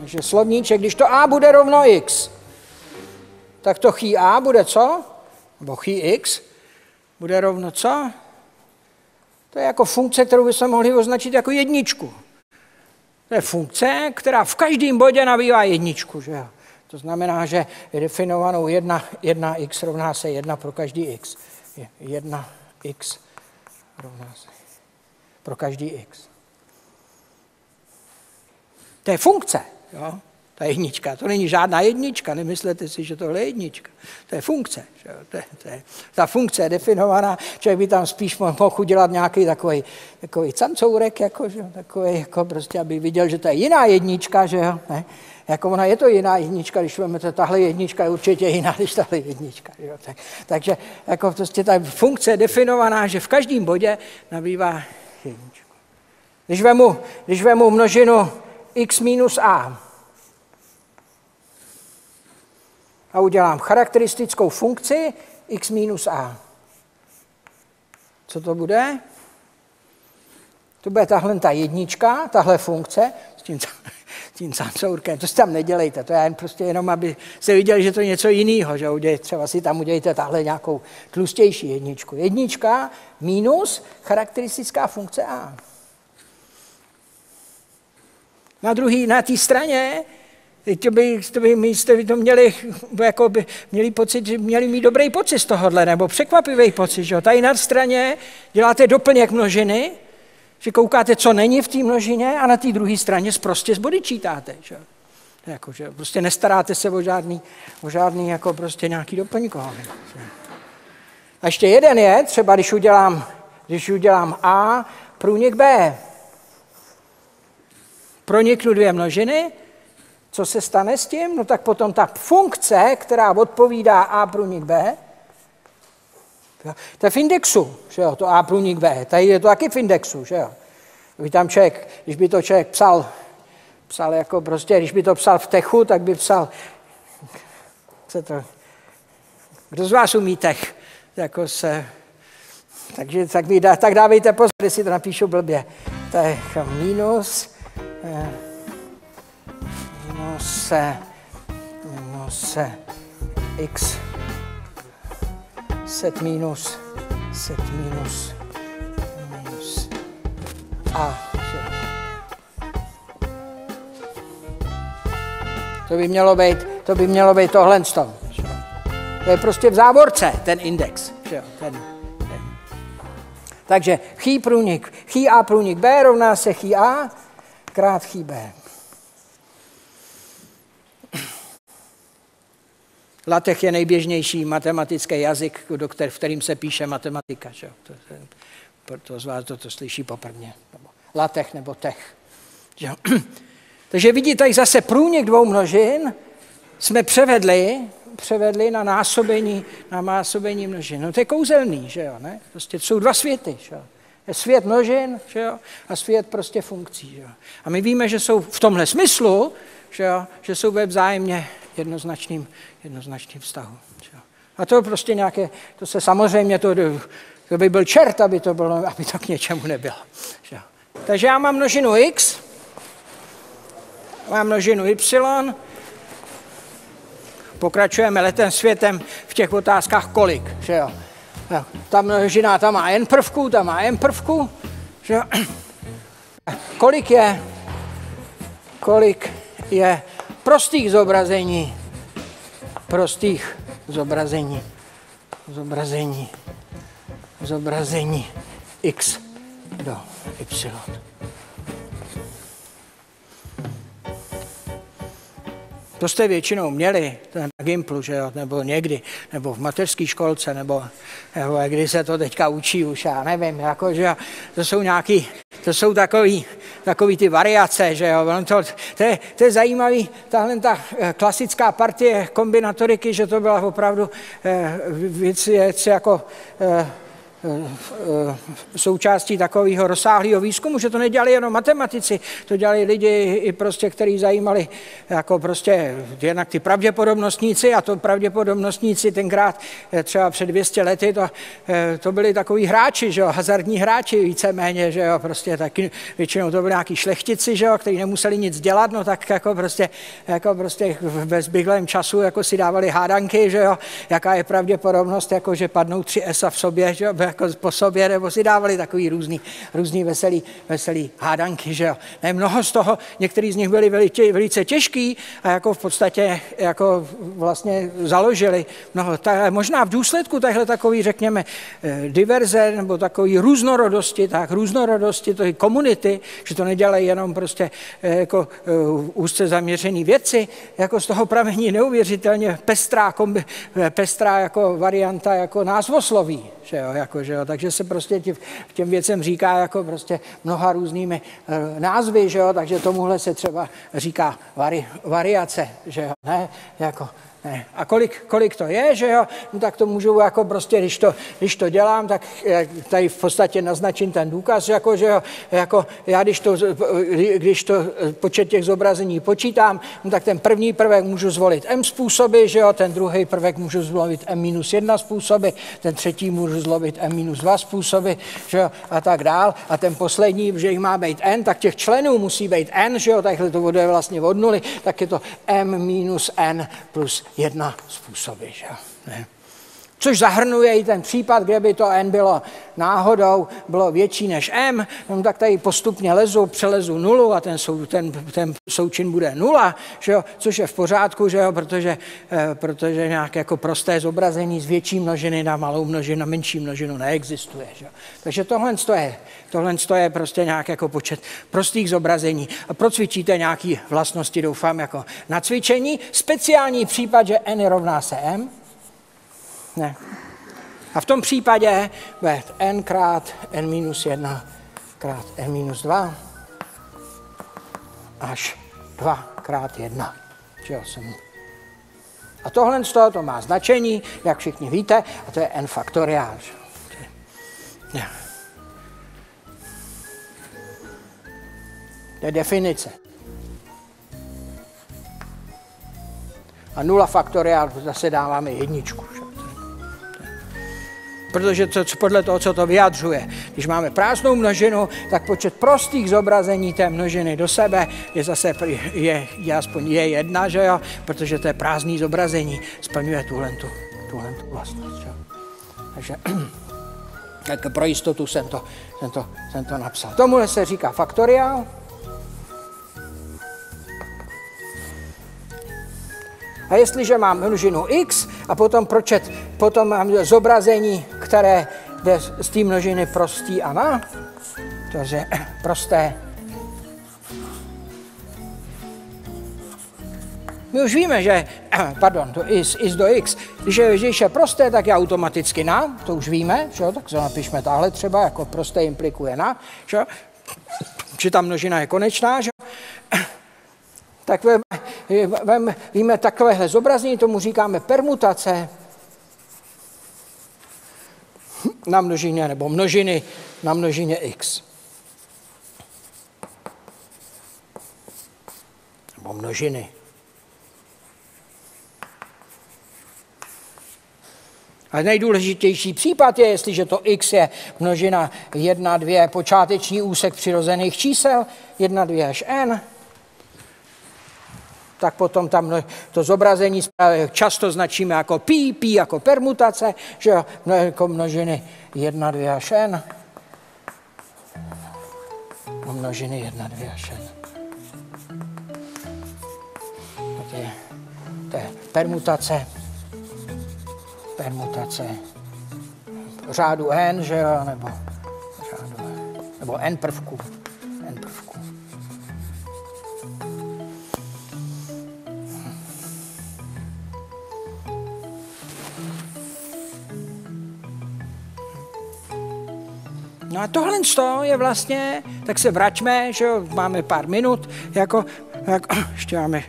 Takže slovníček, když to A bude rovno X, tak to chi A bude co? Nebo chi X bude rovno co? To je jako funkce, kterou bychom mohli označit jako jedničku. To je funkce, která v každém bodě nabývá jedničku. Že jo? To znamená, že je definovanou jedna, jedna x rovná se jedna pro každý x. jedna x rovná se pro každý x. To je funkce. Jo? Ta jednička, to není žádná jednička, nemyslete si, že tohle je jednička. To je funkce. Že jo? To je, to je, ta funkce je definovaná, člověk by tam spíš mohl dělat nějaký takový, takový cancourek, jako, že jo? Takový, jako prostě, aby viděl, že to je jiná jednička, že jo? Ne? Jako ona je to jiná jednička, když vezmete, tahle jednička je určitě jiná, než tahle jednička. Že jo? Tak, takže jako prostě ta funkce je definovaná, že v každém bodě nabývá jedničku. Když vemu, když vemu množinu x minus a a udělám charakteristickou funkci x minus a. Co to bude? To bude tahle ta jednička, tahle funkce, s tím, s tím cancourkem, to si tam nedělejte, to je jen prostě jenom, aby se viděli, že to je něco jiného, že udělej, třeba si tam udělejte tahle nějakou tlustější jedničku. Jednička minus charakteristická funkce a. Na druhé, na té straně, to by, to by, my jste to měli, jako by, měli pocit, že měli mít dobrý pocit z tohohle, nebo překvapivý pocit, že jo. Tady na straně děláte doplněk množiny, že koukáte, co není v té množině, a na té druhé straně prostě z body čítáte, že jo. Jako, že prostě nestaráte se o žádný, o žádný jako prostě nějaký doplňkový. A ještě jeden je, třeba když udělám, když udělám A, průnik B. Proniknu dvě množiny, co se stane s tím? No tak potom ta funkce, která odpovídá A průnik B, to je v indexu, že jo, to A průnik B, tady je to taky v indexu, že jo. Kdyby tam člověk, když by to člověk psal, psal jako prostě, když by to psal v techu, tak by psal, co to, kdo z vás umí tech, jako se, takže tak, vy, tak dávejte pozor, jestli to napíšu blbě, to je minus, minus, minus x set minus set minus minus a. To by mělo být, to by mělo být tohle z toho. To je prostě v závorce ten index. Ten. Takže chi průnik, chi A průnik B rovná se chi A krát chi B. LaTeX je nejběžnější matematický jazyk, v kterým se píše matematika. Že? Proto z vás toto slyší poprvé. LaTeX nebo tech. Že? Takže vidíte, tady zase průnik dvou množin jsme převedli, převedli na násobení, na násobení množin. No to je kouzelný, že jo, ne? Prostě jsou dva světy, že jo. Je svět množin, že jo, a svět prostě funkcí, že jo. A my víme, že jsou v tomhle smyslu, že jo, že jsou ve vzájemně jednoznačným, jednoznačným vztahu, že jo. A to prostě nějaké, to se samozřejmě, to, to by byl čert, aby to bylo, aby to k něčemu nebylo, že jo. Takže já mám množinu x, mám množinu y, pokračujeme letem světem v těch otázkách kolik, že jo. Ta množina, tam má n prvků, tam má n prvků, že jo. Kolik je, kolik je prostých zobrazení, prostých zobrazení, zobrazení, zobrazení x do y. To jste většinou měli na Gimplu, že jo, nebo někdy, nebo v mateřské školce, nebo, nebo když se to teďka učí už, já nevím, jako, že to jsou nějaký, To jsou takový, takový ty variace, že jo. To, to, je, to je zajímavý, tahle ta klasická partie kombinatoriky, že to byla opravdu věc, věc jako součástí takového rozsáhlého výzkumu, že to nedělali jenom matematici, to dělali lidi i prostě, který zajímali jako prostě jednak ty pravděpodobnostníci a to pravděpodobnostníci tenkrát třeba před dvěsty lety to, to byli takový hráči, že jo, hazardní hráči víceméně, že jo, prostě taky většinou to byli nějaký šlechtici, že jo, kteří nemuseli nic dělat, no tak jako prostě jako prostě ve zbyklém času jako si dávali hádanky, že jo, jaká je pravděpodobnost, jako že padnou tři esa v sobě, že jo, jako po sobě, nebo si dávali takový různý, různý veselý, veselý hádanky, že jo. Ne, mnoho z toho, některý z nich byli velice, velice těžký a jako v podstatě jako vlastně založili mnoho. Ta, možná v důsledku takhle takový, řekněme, diverze nebo takový různorodosti, tak různorodosti toho komunity, že to nedělají jenom prostě jako úzce zaměřený věci, jako z toho pramení neuvěřitelně pestrá, kombi, pestrá jako varianta jako názvosloví, že jo. Jako, že jo, takže se prostě tě, těm věcem říká jako prostě mnoha různými e, názvy, že jo, takže tomuhle se třeba říká vari, variace, že jo, ne, jako, ne. A kolik, kolik to je, že jo, no, tak to můžu jako prostě, když to, když to dělám, tak tady v podstatě naznačím ten důkaz, jako, že jo, jako já když to, když to počet těch zobrazení počítám, no, tak ten první prvek můžu zvolit m způsoby, že jo, ten druhý prvek můžu zvolit m minus jedna způsoby, ten třetí můžu zvolit m minus dva způsoby, že jo, a tak dál. A ten poslední, že jich má být n, tak těch členů musí být n, že jo, takhle to je vlastně od nuly, tak je to m minus n plus jedna způsoby, že jo. Ne. Což zahrnuje i ten případ, kde by to n bylo náhodou bylo větší než m, no, tak tady postupně lezu, přelezu nulu a ten, sou, ten, ten součin bude nula, že jo, což je v pořádku, že jo, protože, eh, protože nějaké jako prosté zobrazení z větší množiny na malou množinu, na menší množinu neexistuje. Že jo. Takže tohle je, tohle je prostě nějak jako počet prostých zobrazení. A procvičíte nějaké vlastnosti, doufám, jako na cvičení. Speciální případ, že n rovná se m, ne. A v tom případě bude n krát n minus jedna krát n minus dva až dva krát jedna. A tohle z toho to má značení, jak všichni víte, a to je n faktoriál. To je definice. A nula faktoriál zase dáváme jedničku. Protože to, podle toho, co to vyjadřuje. Když máme prázdnou množinu, tak počet prostých zobrazení té množiny do sebe je zase je, je aspoň je jedna, že jo? Protože to je prázdné zobrazení, splňuje tuhle tu, tuhle tu vlastnost. Jo? Takže tak pro jistotu jsem to, jsem to, jsem to napsal. Tomuhle se říká faktoriál. A jestliže mám množinu x a potom pročet, potom mám zobrazení, které jde z té množiny prostý a na, takže prosté. My už víme, že, pardon, to is, is do x, když je, když je prosté, tak je automaticky na, to už víme, že? Tak se napišme tahle třeba, jako prosté implikuje na, že, že ta množina je konečná, že? Tak vem, vem, víme takovéhle zobrazení, tomu říkáme permutace na množině, nebo množiny na množině x. Nebo množiny. A nejdůležitější případ je, jestliže to x je množina jedna, dva, počáteční úsek přirozených čísel, jedna, dva až n, tak potom tam to zobrazení často značíme jako pí, pí jako permutace, že jo, jako množiny jedna, dva až n, množiny jedna, dva až n. To je, to je permutace, permutace řádu n, že jo, nebo, řádu, nebo n prvků. No a tohle je vlastně, tak se vraťme, že jo, máme pár minut, jako, jako ještě máme,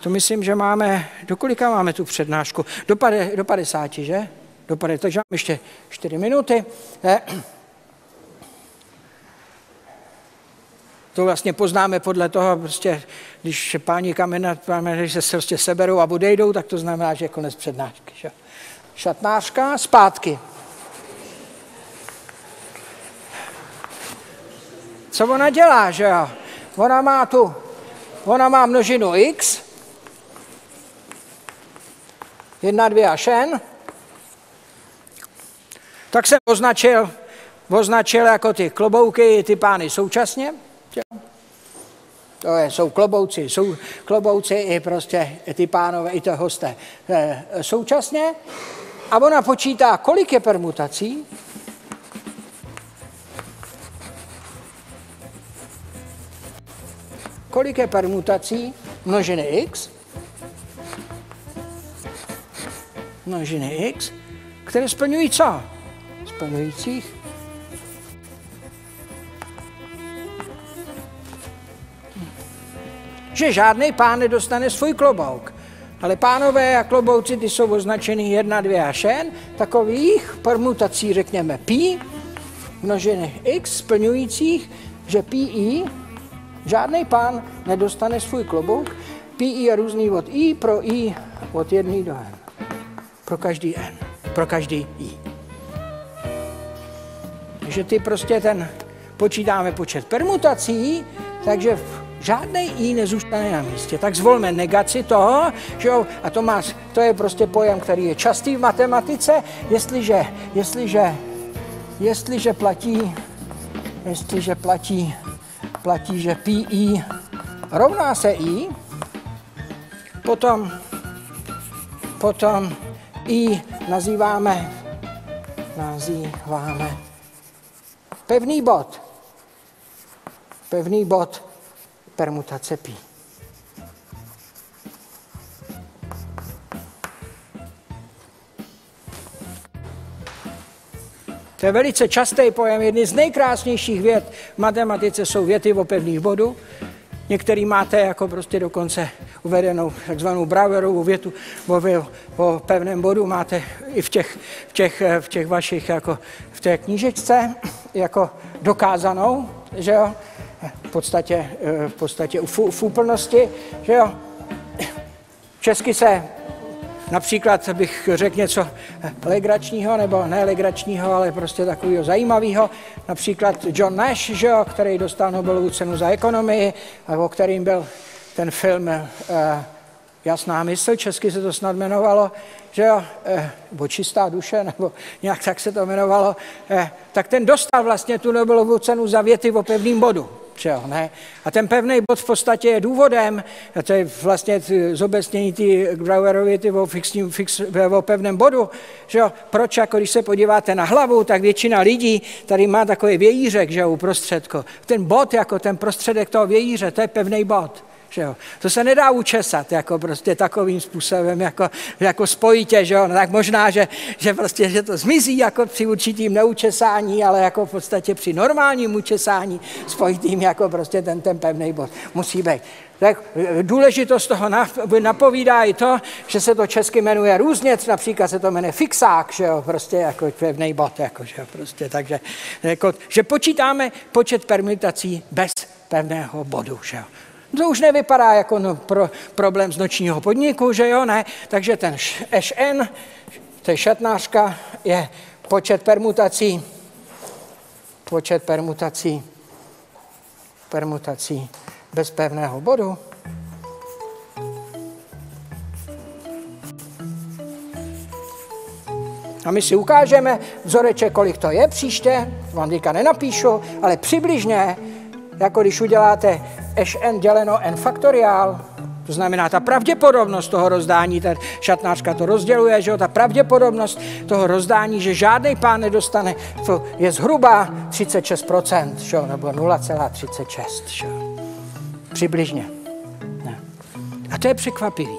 to myslím, že máme, do kolika máme tu přednášku? Do, pade, do padesáti, že? Do padesáti, takže máme ještě čtyři minuty. To vlastně poznáme podle toho, prostě, když páni kamena, když se prostě seberou a odejdou, tak to znamená, že je konec přednášky. Že? Šatnářka, zpátky. Co ona dělá, že jo? Ona má tu, ona má množinu x, jedna, dva až n, tak jsem označil, označil jako ty klobouky, ty pány současně. To je, jsou klobouci, jsou klobouci i prostě ty pánové, i ty hosté současně. A ona počítá, kolik je permutací. Kolik je permutací množiny x, množiny x, které splňují co? Splňujících že žádný pán nedostane svůj klobouk. Ale pánové a klobouci, ty jsou označeny jedna, dva až n, takových permutací, řekněme, pi, množiny x, splňujících, že pi i, žádný pán nedostane svůj klobouk, pi i je různý od i, pro i od jedna do n. Pro každý n, pro každý i. Takže ty prostě ten, počítáme počet permutací, takže žádnej i nezůstane na místě, tak zvolme negaci toho, že jo, a to, má, to je prostě pojem, který je častý v matematice, jestliže, jestliže, jestliže platí, jestliže platí, platí, že pi i rovná se i, potom, potom i nazýváme, nazýváme pevný bod, pevný bod, permutace pi. To je velice častý pojem. Jedny z nejkrásnějších vět v matematice jsou věty o pevných bodů. Některý máte jako prostě dokonce uvedenou takzvanou Brauerovou větu o, o pevném bodu, máte i v těch, v těch, v těch vašich, jako v té knížečce, jako dokázanou, že jo? V podstatě, v podstatě v, v úplnosti, že jo. Česky se například bych řekl něco legračního, nebo ne legračního, ale prostě takového zajímavého. Například John Nash, že jo, který dostal Nobelovu cenu za ekonomii, o kterým byl ten film eh, Jasná mysl, česky se to snad jmenovalo, že jo, eh, bo Čistá duše, nebo nějak tak se to jmenovalo, eh, tak ten dostal vlastně tu Nobelovu cenu za věty o pevném bodu. Jo, ne? A ten pevný bod v podstatě je důvodem, to je vlastně zobecnění ty Brauerovy ty o, fixním, fix, o pevném bodu, že jo? Proč, jako když se podíváte na hlavu, tak většina lidí tady má takový vějířek, že jo, uprostředko. Ten bod, jako ten prostředek toho vějíře, to je pevný bod. Že jo. To se nedá učesat jako prostě takovým způsobem, jako, jako spojitě, že jo. No tak možná, že, že, prostě, že to zmizí jako při určitým neučesání, ale jako v podstatě při normálním učesání spojitým jako prostě ten, ten pevný bod musí být. Tak důležitost toho napovídá i to, že se to česky jmenuje různě, například se to jmenuje fixák, že jo, prostě jako pevný bod, jako, že jo, prostě, takže, jako, že počítáme počet permutací bez pevného bodu, že jo. To už nevypadá jako no, pro, problém z nočního podniku, že jo, ne? Takže ten šn, to je šatnářka, je počet permutací, počet permutací, permutací bez pevného bodu. A my si ukážeme vzoreček, kolik to je příště, vám teďka nenapíšu, ale přibližně, jako když uděláte n děleno n faktoriál, to znamená ta pravděpodobnost toho rozdání, ta šatnářka to rozděluje, že jo, ta pravděpodobnost toho rozdání, že žádný pán nedostane, to je zhruba třicet šest procent, že jo, nebo nula celá třicet šest, že jo, přibližně. Ne. A to je překvapivý.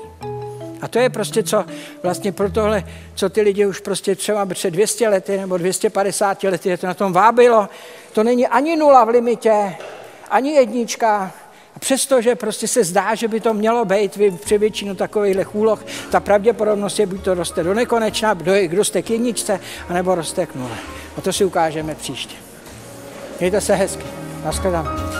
A to je prostě co vlastně pro tohle, co ty lidi už prostě třeba před dvěma sty lety nebo dvěma sty padesáti lety je to na tom vábilo. To není ani nula v limitě, ani jednička. A přestože prostě se zdá, že by to mělo být při většinu takových úloh, ta pravděpodobnost je buď to roste do nekonečna, kdo jste k jedničce, anebo roste k nule. A to si ukážeme příště. Mějte se hezky. Naschledanou.